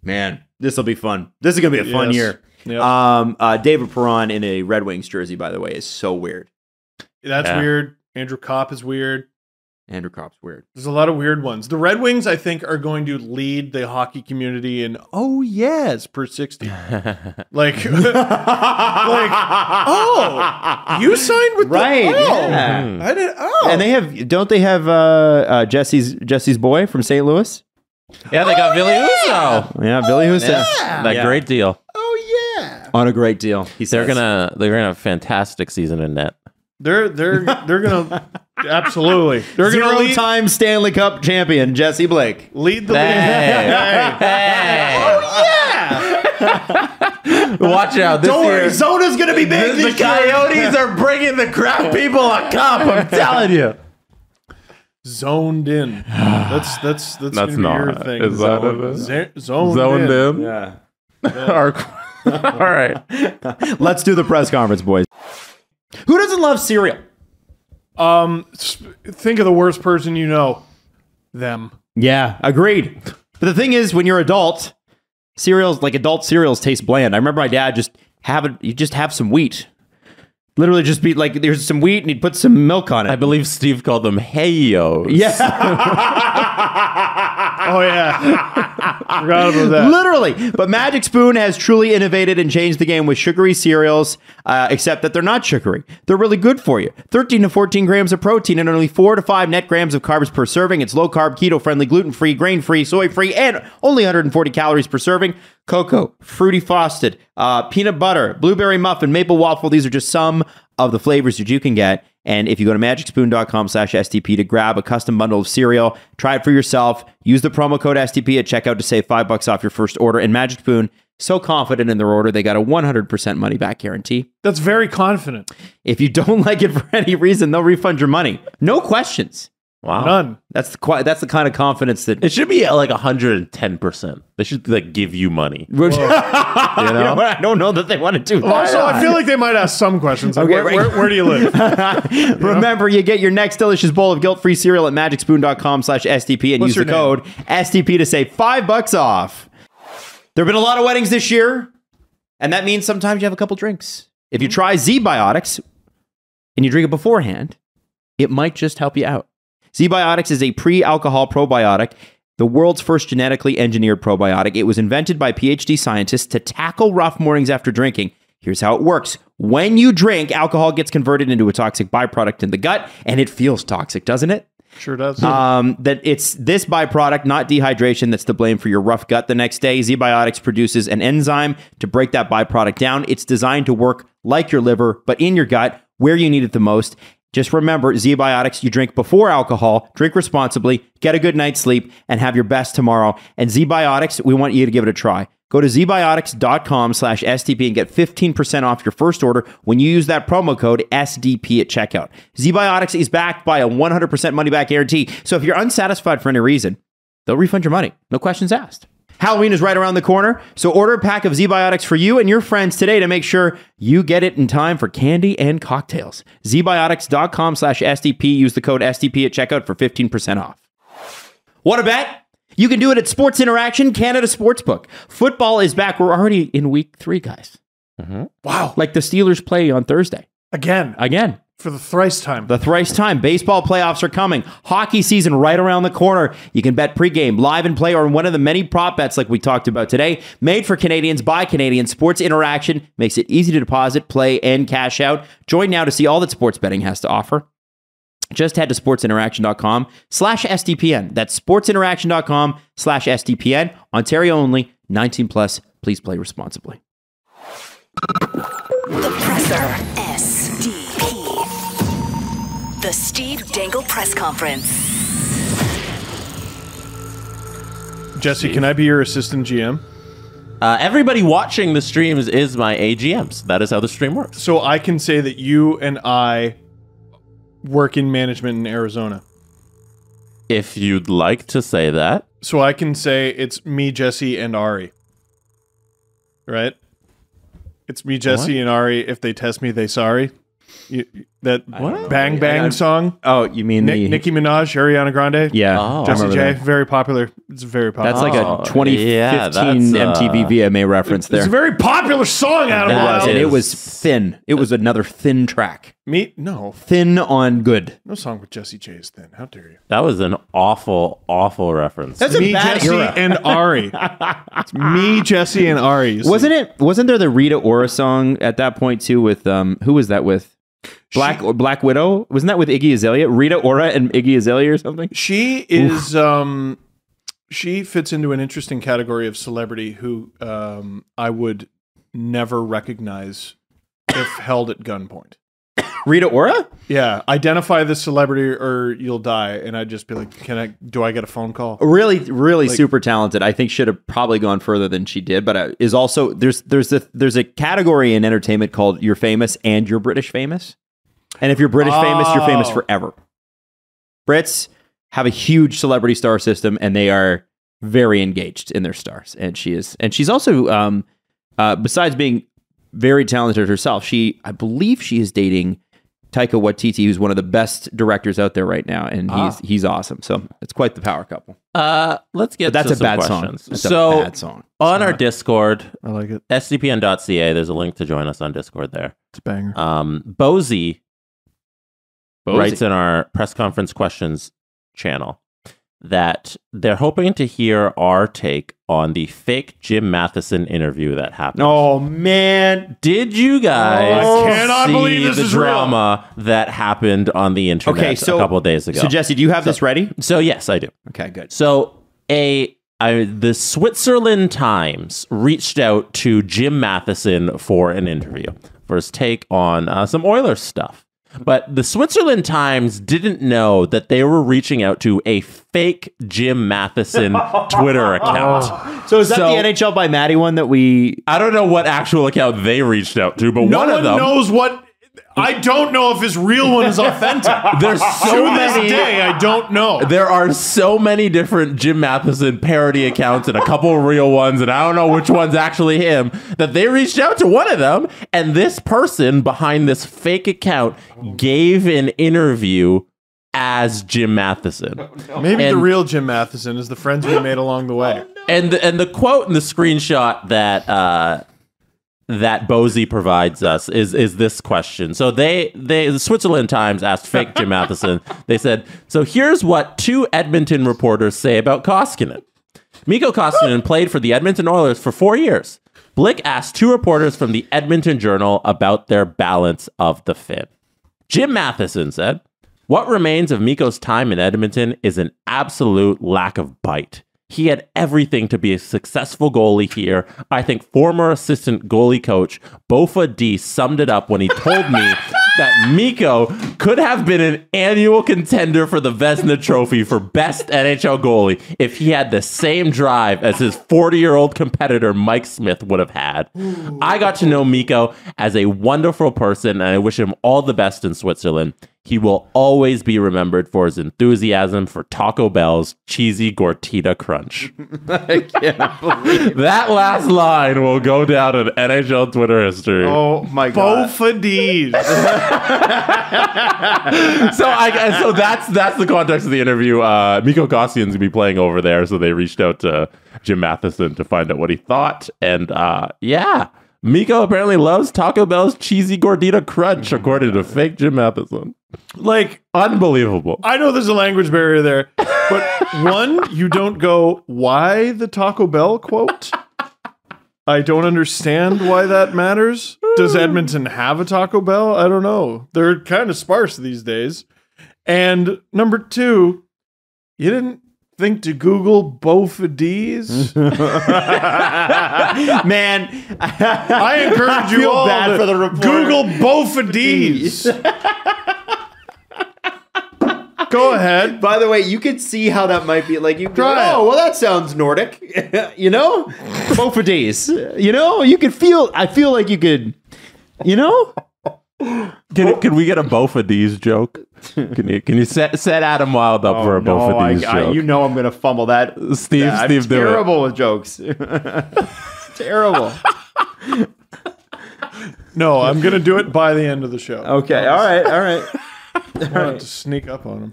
Man, this will be fun. This is going to be a fun year. Yep. David Perron in a Red Wings jersey, by the way, is so weird. That's weird. Andrew Kopp is weird. Andrew Kopp's weird. There's a lot of weird ones. The Red Wings, I think, are going to lead the hockey community in, oh, yes, per 60. Oh, you signed with the... Oh, yeah. I did, oh. And they have, don't they have Jesse's boy from St. Louis? Yeah, they got Billy Husso. Yeah, Billy Husso. Yeah. That great deal. Oh, yeah. On a great deal. They're gonna have a fantastic season in net. They're gonna absolutely zero-time Stanley Cup champion Jesse Blake lead the league. Hey. Oh yeah! Watch out! This year, Arizona's gonna be big. The Coyotes are bringing the crap people a cup. I'm telling you. Zoned in. That's your thing. Is that zoned in? Yeah. All right. Let's do the press conference, boys. Who doesn't love cereal? Think of the worst person you know. Them. Yeah, agreed. But the thing is, when you're adult, cereals, like adult cereals, taste bland. I remember my dad just have some wheat. Literally just be like, there's some wheat and he'd put some milk on it. I believe Steve called them Hey-Yos. Yeah. Oh, yeah. Forgot about that. Literally. But Magic Spoon has truly innovated and changed the game with sugary cereals, except that they're not sugary. They're really good for you. 13 to 14 grams of protein and only 4 to 5 net grams of carbs per serving. It's low-carb, keto-friendly, gluten-free, grain-free, soy-free, and only 140 calories per serving. Cocoa, fruity frosted, peanut butter, blueberry muffin, maple waffle. These are just some of the flavors that you can get. And if you go to magicspoon.com/STP to grab a custom bundle of cereal, try it for yourself. Use the promo code STP at checkout to save $5 off your first order. And Magic Spoon, so confident in their order, they got a 100% money back guarantee. That's very confident. If you don't like it for any reason, they'll refund your money. No questions. Wow. None. That's the kind of confidence that... It should be like 110%. They should like give you money. You know? I don't know that they want to do that. Also, I feel like they might ask some questions. Like, okay, where do you live? You remember, you get your next delicious bowl of guilt-free cereal at magicspoon.com/STP and use the code STP to save $5 off. There have been a lot of weddings this year, and that means sometimes you have a couple drinks. If you try Z-Biotics... and you drink it beforehand, it might just help you out. ZBiotics is a pre-alcohol probiotic, the world's first genetically engineered probiotic. It was invented by PhD scientists to tackle rough mornings after drinking. Here's how it works. When you drink, alcohol gets converted into a toxic byproduct in the gut, and it feels toxic, doesn't it? Sure does. That it's this byproduct, not dehydration, that's to blame for your rough gut the next day. ZBiotics produces an enzyme to break that byproduct down. It's designed to work like your liver, but in your gut, where you need it the most. Just remember, ZBiotics, you drink before alcohol, drink responsibly, get a good night's sleep, and have your best tomorrow. And ZBiotics, we want you to give it a try. Go to zbiotics.com/STP and get 15% off your first order when you use that promo code SDP at checkout. ZBiotics is backed by a 100% money-back guarantee. So if you're unsatisfied for any reason, they'll refund your money. No questions asked. Halloween is right around the corner, so order a pack of ZBiotics for you and your friends today to make sure you get it in time for candy and cocktails. zbiotics.com/SDP. Use the code SDP at checkout for 15% off. What a bet! You can do it at Sports Interaction, Canada Sportsbook. Football is back. We're already in week 3, guys. Wow. Like the Steelers play on Thursday. Again. For the thrice time. Baseball playoffs are coming. Hockey season right around the corner. You can bet pregame, live and play, or one of the many prop bets like we talked about today. Made for Canadians by Canadians. Sports Interaction makes it easy to deposit, play, and cash out. Join now to see all that sports betting has to offer. Just head to sportsinteraction.com/SDPN. That's sportsinteraction.com/SDPN. Ontario only, 19 plus. Please play responsibly. The presser. SDP. The Steve Dangle press conference. Jesse, can I be your assistant GM? Everybody watching the streams is my AGM. So that is how the stream works. So I can say that you and I work in management in Arizona. If you'd like to say that. So I can say it's me, Jesse, and Ari. Right? It's me, Jesse, and Ari. If they test me, they sorry. That what? Bang Bang song. Oh, you mean Nicki Minaj, Ariana Grande? Yeah. Oh, Jesse J. That. Very popular. It's very popular. That's like a 2015 MTV VMA reference there. It's a very popular song, Adam Wilde. And it was thin. It was another thin track. Me? No. Thin on good. No song with Jesse J is thin. How dare you? That was an awful, awful reference. That's me, a bad Jesse era. And Ari. It's me, Jesse, and Ari. Wasn't there the Rita Ora song at that point too with who was that with? Black Widow? Wasn't that with Iggy Azalea? Rita Ora and Iggy Azalea or something? She is she fits into an interesting category of celebrity who I would never recognize if held at gunpoint. Rita Ora? Yeah. Identify the celebrity or you'll die. And I'd just be like, do I get a phone call? Really like, super talented. I think should have probably gone further than she did, but is also there's a category in entertainment called you're famous and you're British famous. And if you're British famous, you're famous forever. Brits have a huge celebrity star system and they are very engaged in their stars. And she's also besides being very talented herself, I believe she is dating Taika Waititi, who's one of the best directors out there right now, and he's awesome. So it's quite the power couple. Let's get to some questions. That's a bad song. On our Discord, I like it. SDPN.ca. There's a link to join us on Discord there. It's a banger. Bozy writes in our press conference questions channel that they're hoping to hear our take on the fake Jim Matheson interview that happened. Oh, man. Did you guys see the drama that happened on the internet a couple of days ago? So, Jesse, do you have this ready? So, yes, I do. Okay, good. So, the Switzerland Times reached out to Jim Matheson for an interview, for his take on some Oilers stuff. But the Switzerland Times didn't know that they were reaching out to a fake Jim Matheson Twitter account. So is that the NHL by Maddie one that we... I don't know what actual account they reached out to, but one of them... No one knows what... I don't know if his real one is authentic. There's so many. This day, I don't know. There are so many different Jim Matheson parody accounts and a couple of real ones, and I don't know which one's actually him, that they reached out to one of them, and this person behind this fake account gave an interview as Jim Matheson. Maybe the real Jim Matheson is the friends we made along the way. And the quote in the screenshot that... that Bozy provides us is this question. So the Switzerland Times asked fake Jim Matheson. They said, so here's what two Edmonton reporters say about Koskinen. Mikko Koskinen played for the Edmonton Oilers for 4 years. Blake asked two reporters from the Edmonton Journal about their balance of the Finn. Jim Matheson said, what remains of Mikko's time in Edmonton is an absolute lack of bite. He had everything to be a successful goalie here. I think former assistant goalie coach Bofa D summed it up when he told me that Mikko could have been an annual contender for the Vezina Trophy for best NHL goalie if he had the same drive as his 40-year-old competitor Mike Smith would have had. I got to know Mikko as a wonderful person, and I wish him all the best in Switzerland. He will always be remembered for his enthusiasm for Taco Bell's cheesy Gortita crunch. I can't believe that last line will go down in NHL Twitter history. Oh my God! Both D's. So that's the context of the interview. Mikko Koskinen's gonna be playing over there, so they reached out to Jim Matheson to find out what he thought, and yeah. Mikko apparently loves Taco Bell's cheesy Gordita crunch, according to fake Jim Matheson. Like, unbelievable. I know there's a language barrier there, but one, you don't go, why the Taco Bell quote? I don't understand why that matters. Does Edmonton have a Taco Bell? I don't know. They're kind of sparse these days. And number two, you didn't think to Google both of these. Man, I encourage you all bad for the report. Google both of these. Go ahead. By the way, you could see how that might be like, you try. Oh, well, that sounds Nordic. You know, both of these. You know, you could feel. I feel like you could. You know. Can we get a Bofadis joke? Can you set Adam Wilde up for a Bofadis joke? You know I'm going to fumble that. Steve, I'm terrible with jokes. Terrible. No, I'm going to do it by the end of the show. Okay, all right. I want to sneak up on him.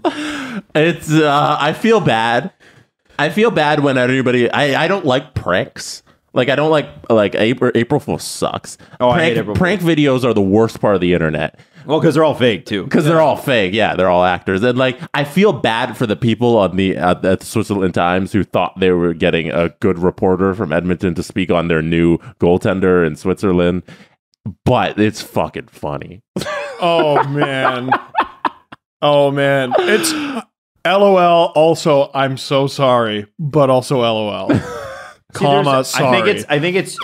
It's I feel bad. I feel bad when everybody. I don't like pranks. Like, I don't like April Fool's sucks. Oh, I hate April Fool's. Prank videos are the worst part of the internet. Well, because they're all fake, too. Because they're all fake. Yeah, they're all actors. And, like, I feel bad for the people on at the Switzerland Times who thought they were getting a good reporter from Edmonton to speak on their new goaltender in Switzerland. But it's fucking funny. Oh, man. Oh, man. It's LOL. Also, I'm so sorry, but also LOL. See, sorry. I think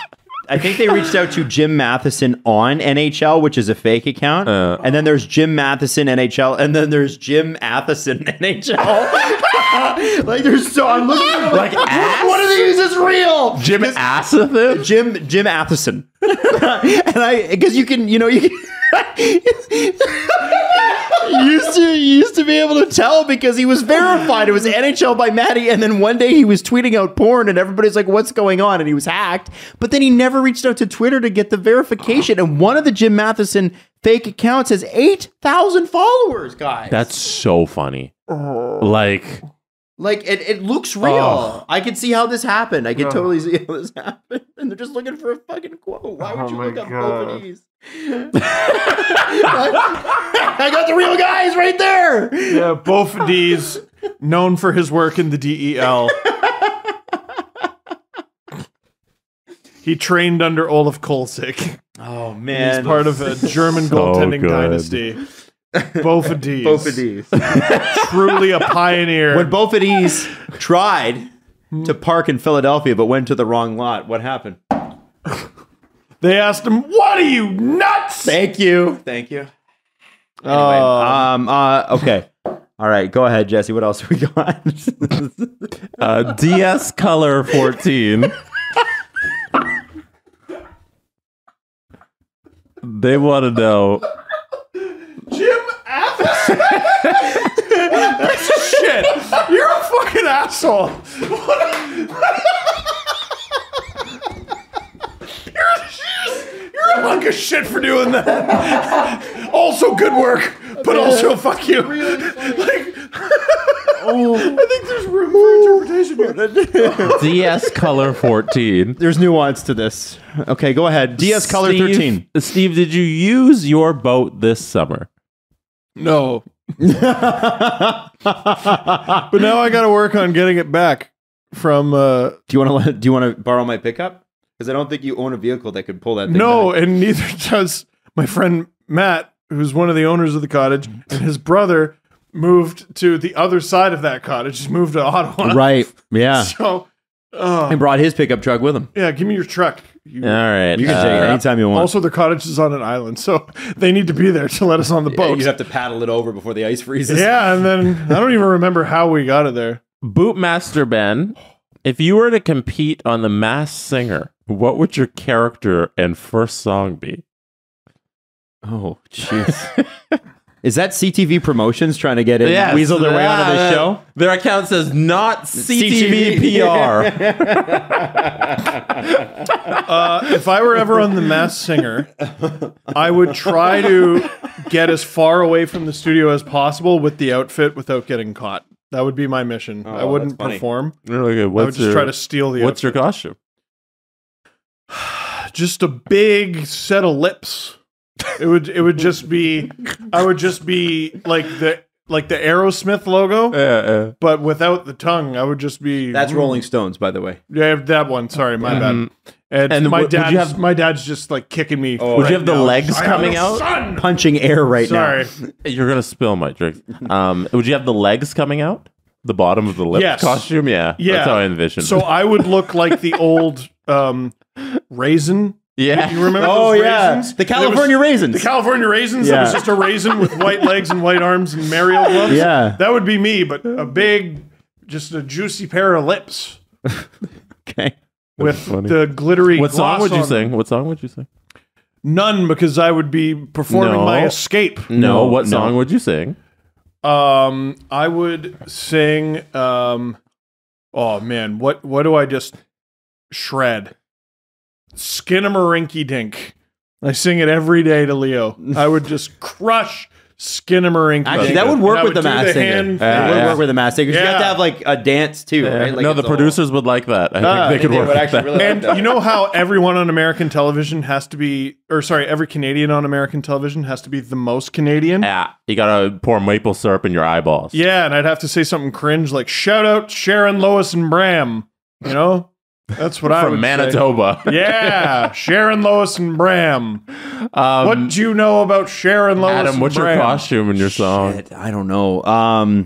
they reached out to Jim Matheson on NHL, which is a fake account, and then there's Jim Matheson NHL, and then there's Jim Matheson NHL. Like, there's so I'm looking at like one of these is real. Jim Matheson. Jim Matheson. And I because you can. Used to be able to tell because he was verified. It was NHL by Maddie, and then one day he was tweeting out porn, and everybody's like, "What's going on?" And he was hacked. But then he never reached out to Twitter to get the verification. And one of the Jim Matheson fake accounts has 8,000 followers, guys. That's so funny. Like it looks real. Oh. I can see how this happened. I can totally see how this happened. And they're just looking for a fucking quote. Why would you look up Bofanese? I got the real guys right there. Yeah, both of these known for his work in the DEL. He trained under Olaf Kolzig. Oh man, he's part of a German goaltending dynasty. Both of these. Truly a pioneer. When both of these tried to park in Philadelphia but went to the wrong lot, what happened? They asked him, "What are you, nuts?" Thank you. Anyway, okay. All right, go ahead, Jesse. What else we got? DS Color 14. They want to know. Jim Matheson? What a piece of shit. You're a fucking asshole. You're a hunk of shit for doing that. Also good work, but also fuck you. Really like, Oh. I think there's room for interpretation here. DS color 14. There's nuance to this. Okay, go ahead. DS color 13. Steve, did you use your boat this summer? No. But now I got to work on getting it back from. Do you want to borrow my pickup? Because I don't think you own a vehicle that could pull that thing. No, back. And neither does my friend Matt, who's one of the owners of the cottage, and his brother moved to the other side of that cottage. He's moved to Ottawa. Right. Yeah. So and brought his pickup truck with him. Yeah, give me your truck. All right. You can take it anytime you want. Also, the cottage is on an island, so they need to be there to let us on the boat. You have to paddle it over before the ice freezes. Yeah, and then I don't even remember how we got it there. Bootmaster Ben, if you were to compete on The Masked Singer, what would your character and first song be? Oh, jeez. Is that CTV Promotions trying to get in, weasel their way out of this show? Their account says not CTV PR. If I were ever on The Masked Singer, I would try to get as far away from the studio as possible with the outfit without getting caught. That would be my mission. Oh, I wouldn't perform. Really good. I would just try to steal the outfit. What's your costume? Just a big set of lips. It would just be, I would just be like the Aerosmith logo, but without the tongue. I would just be. That's Rolling Stones, by the way. Yeah, that one. Sorry, my bad. And my dad's just like kicking me. Oh, would you have the legs coming out, punching air right now? Sorry, you're gonna spill my drink. Would you have the legs coming out? The bottom of the lip costume? Yeah. That's how I envisioned. So I would look like the old raisin. Yeah. You remember those raisins? The California raisins. The California raisins. That was just a raisin with white legs and white arms and Mario gloves. Yeah. That would be me, but a big, just a juicy pair of lips. Okay. With the glittery gloss. What song would you sing? What song would you sing? None, because I would be performing my escape. No. What song would you sing? I would sing, oh man, what do I just shred? Skinnamarink Dink. I sing it every day to Leo. I would just crush Skinnamarink. Actually, that would work with the Masked Singer. It would work with the Masked Singer. You have to have like a dance too, right? Like no, the producers would like that. I think they could work with that. Really and you know how everyone on American television has to be, or sorry, every Canadian on American television has to be the most Canadian? Yeah. You gotta pour maple syrup in your eyeballs. Yeah, and I'd have to say something cringe like, shout out Sharon, Lois, and Bram. You know? That's what I would say. From Manitoba. Yeah. Sharon, Lois, and Bram. What do you know about Sharon, Lois, and Bram? Adam, what's your costume in your song? Shit, I don't know.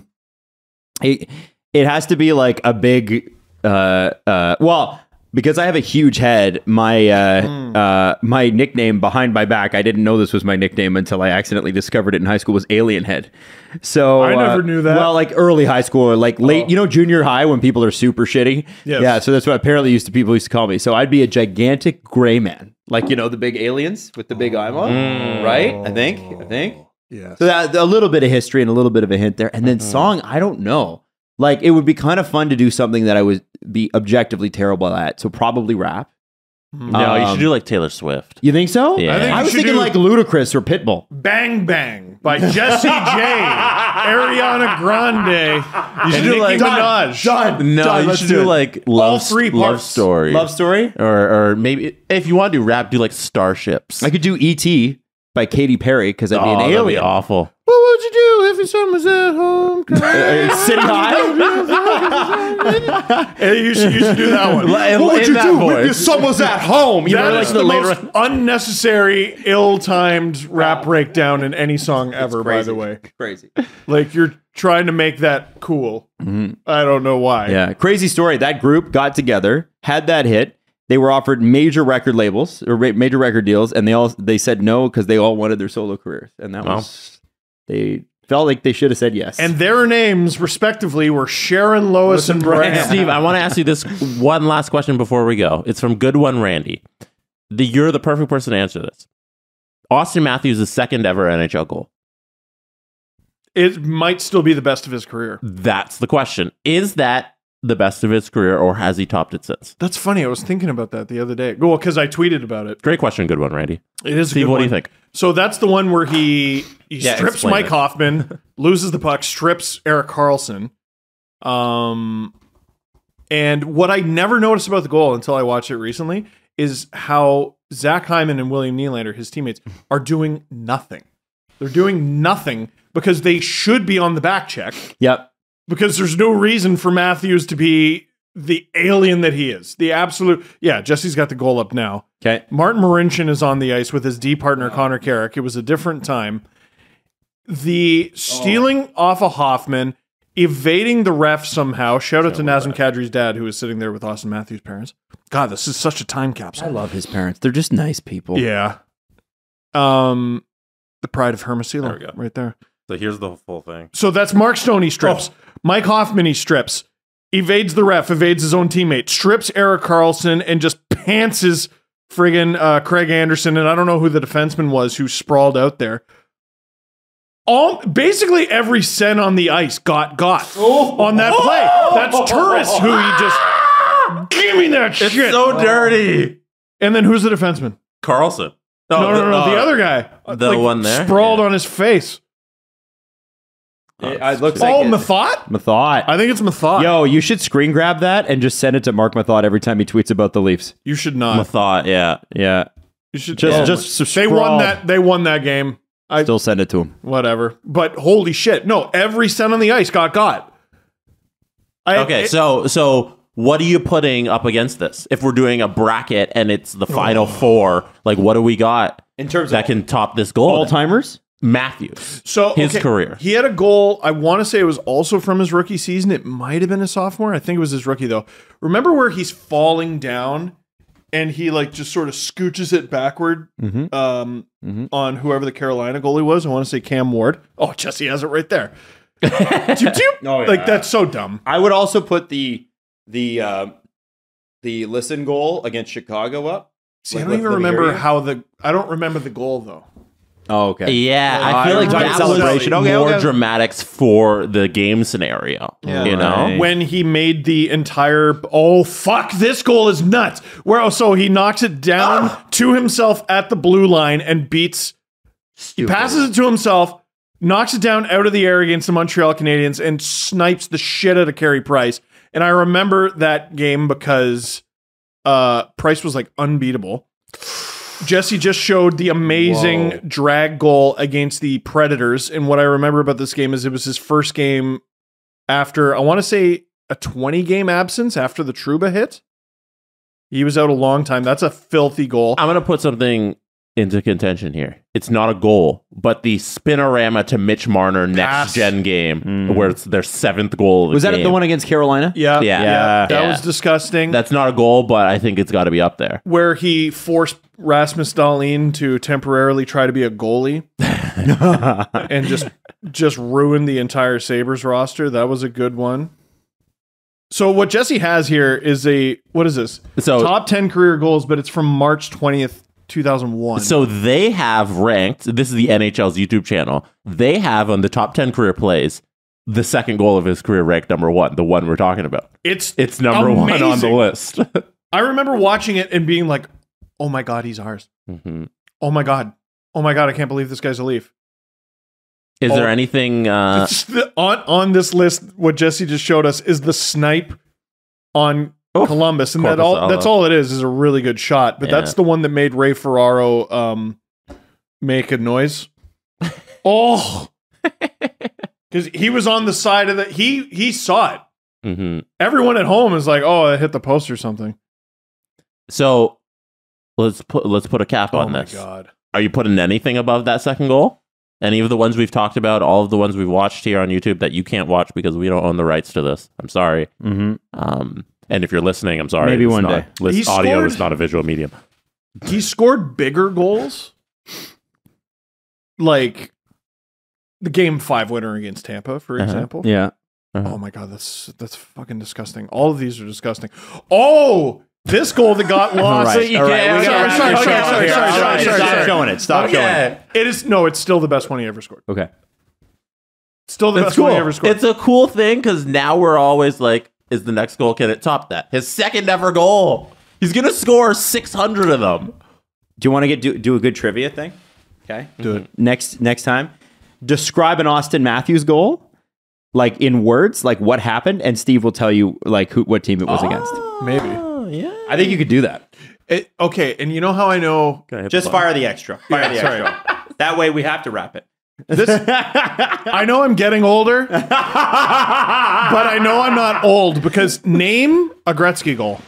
It has to be like a big... well, because I have a huge head, my my nickname behind my back, I didn't know this was my nickname until I accidentally discovered it in high school, was Alien Head. So I never knew that. Well, like early high school or like late, you know, junior high when people are super shitty. Yes. Yeah. So that's what apparently people used to call me. So I'd be a gigantic gray man, like, you know, the big aliens with the big eyeball, right? I think. Yeah. So that, a little bit of history and a little bit of a hint there. And then song, I don't know. Like, it would be kind of fun to do something that I would be objectively terrible at. So probably rap. No, you should do like Taylor Swift. You think so? Yeah. I was thinking like Ludacris or Pitbull. Bang Bang by Jessie J, Ariana Grande. You should do like Minaj. You should do like Love Story. Love Story? Or maybe if you want to do rap, do like Starships. I could do E.T. by Katy Perry because I'd be an alien. That'd be awful. What would you do if someone's at home? City High? you should do that one. What would you do if someone's at home? That is the most unnecessary, ill-timed rap breakdown in any song ever, by the way. Crazy. Like, you're trying to make that cool. I don't know why. Yeah, crazy story. That group got together, had that hit. They were offered major record labels, or major record deals, and they said no because they all wanted their solo careers. And that was... They felt like they should have said yes. And their names, respectively, were Sharon, Lois, and Brad. Steve, I want to ask you this one last question before we go. It's from Good One Randy. You're the perfect person to answer this. Auston Matthews' second ever NHL goal. It might still be the best of his career. That's the question. Is that the best of his career, or has he topped it since? That's funny. I was thinking about that the other day. Well, because I tweeted about it. Great question. Good one, Randy. It is. Steve, what do you think? So that's the one where he strips Mike Hoffman, loses the puck, strips Eric Carlson, And what I never noticed about the goal until I watched it recently is how Zach Hyman and William Nylander, his teammates, are doing nothing. They're doing nothing because they should be on the back check. Yep. Because there's no reason for Matthews to be the alien that he is. The absolute... Yeah, Jesse's got the goal up now. Okay. Martin Marincin is on the ice with his D partner, Connor Carrick. It was a different time. The stealing off of Hoffman, evading the ref somehow. Shout out to Nazem Kadri's dad, who was sitting there with Auston Matthews' parents. God, this is such a time capsule. I love his parents. They're just nice people. Yeah. The pride of Hermosillo. There we go. Right there. So here's the full thing. So that's Mark Stone, he strips. Oh. Mike Hoffman, he strips. Evades the ref, evades his own teammate. Strips Eric Carlson and just pantses friggin' Craig Anderson. And I don't know who the defenseman was who sprawled out there. Basically every cent on the ice got on that play. That's Turris who he just... Give me that shit. It's so dirty. And then who's the defenseman? Carlson. No, the other guy. The one there? Sprawled on his face. Mathot? I think it's Mathot. Yo, you should screen grab that and just send it to Mark Mathot every time he tweets about the Leafs. You should not. Mathot, yeah. Yeah. You should just they won that game. I still send it to him. Whatever. But holy shit. No, every cent on the ice got. So what are you putting up against this? If we're doing a bracket and it's the final four, like what do we got in terms that can top this goal? All-timers? Matthews. So his career. He had a goal. I want to say it was also from his rookie season. It might have been a sophomore. I think it was his rookie though. Remember where he's falling down and he like just sort of scooches it backward on whoever the Carolina goalie was. I want to say Cam Ward. Oh, Jesse has it right there. Like that's so dumb. I would also put the listen goal against Chicago up. See, I don't even remember how I don't remember the goal though. Oh, okay. Yeah, I feel like that celebration more dramatics for the game scenario. Yeah, you know, when he made the entire this goal is nuts. So he knocks it down to himself at the blue line and beats. Stupid. He passes it to himself, knocks it down out of the air against the Montreal Canadiens, and snipes the shit out of Carey Price. And I remember that game because Price was like unbeatable. Jesse just showed the amazing drag goal against the Predators. And what I remember about this game is it was his first game after, I want to say, a 20-game absence after the Trouba hit. He was out a long time. That's a filthy goal. I'm going to put something into contention here. It's not a goal, but the spinorama to Mitch Marner next-gen game where it's their seventh goal of the game. Was that the one against Carolina? Yeah. That was disgusting. That's not a goal, but I think it's got to be up there. Where he forced Rasmus Dahlin to temporarily try to be a goalie and just ruined the entire Sabres roster. That was a good one. So what Jesse has here is what is this? So, top 10 career goals, but it's from March 20th, 2001. So they have ranked, this is the NHL's YouTube channel, they have on the top 10 career plays, the second goal of his career ranked number one, the one we're talking about. It's number amazing. One on the list. I remember watching it and being like, oh my God, he's ours. Oh my God, I can't believe this guy's a Leaf. Is there anything... on this list, what Jesse just showed us is the snipe on... Columbus, and that's all it is a really good shot, but that's the one that made Ray Ferraro make a noise. Because he was on the side of the he saw it. Everyone at home is like, oh, it hit the post or something. So let's put a cap on this. God, are you putting anything above that second goal? Any of the ones we've talked about, all of the ones we've watched here on YouTube that you can't watch because we don't own the rights to this. I'm sorry. And if you're listening, I'm sorry. Maybe one day. Audio is not a visual medium. He scored bigger goals. Like the game 5 winner against Tampa, for example. Yeah. Oh my God, that's fucking disgusting. All of these are disgusting. Oh, this goal that got lost. Sorry. Stop showing it. Stop showing it. It is, no, it's still the best one he ever scored. Okay. Still the best one he ever scored. It's a cool thing because now we're always like, is the next goal, can it top that? His second ever goal. He's going to score 600 of them. Do you want to do a good trivia thing? Okay. Do it. Next time. Describe an Auston Matthews goal like in words, like what happened, and Steve will tell you like who, what team it was against. Maybe. Yeah. I think you could do that. Okay, and you know how I know? Just fire the extra. Fire the extra. That way we have to wrap it. I know I'm getting older, but I know I'm not old because name a Gretzky goal.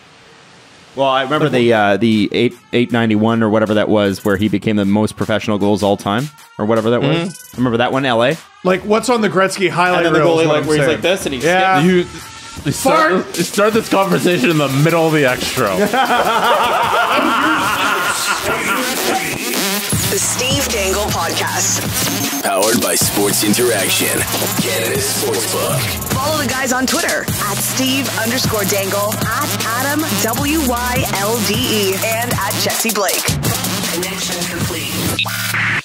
Well, I remember the 891 or whatever that was, where he became the most professional goals all time or whatever that was. I remember that one, LA. Like what's on the Gretzky highlight reel? The goalie like where he's like this and he start this conversation in the middle of the extra. The Steve Dangle Podcast, powered by Sports Interaction, Canada's sportsbook. Follow the guys on Twitter at Steve_Dangle, at Adam WYLDE, and at Jesse Blake. Connection complete.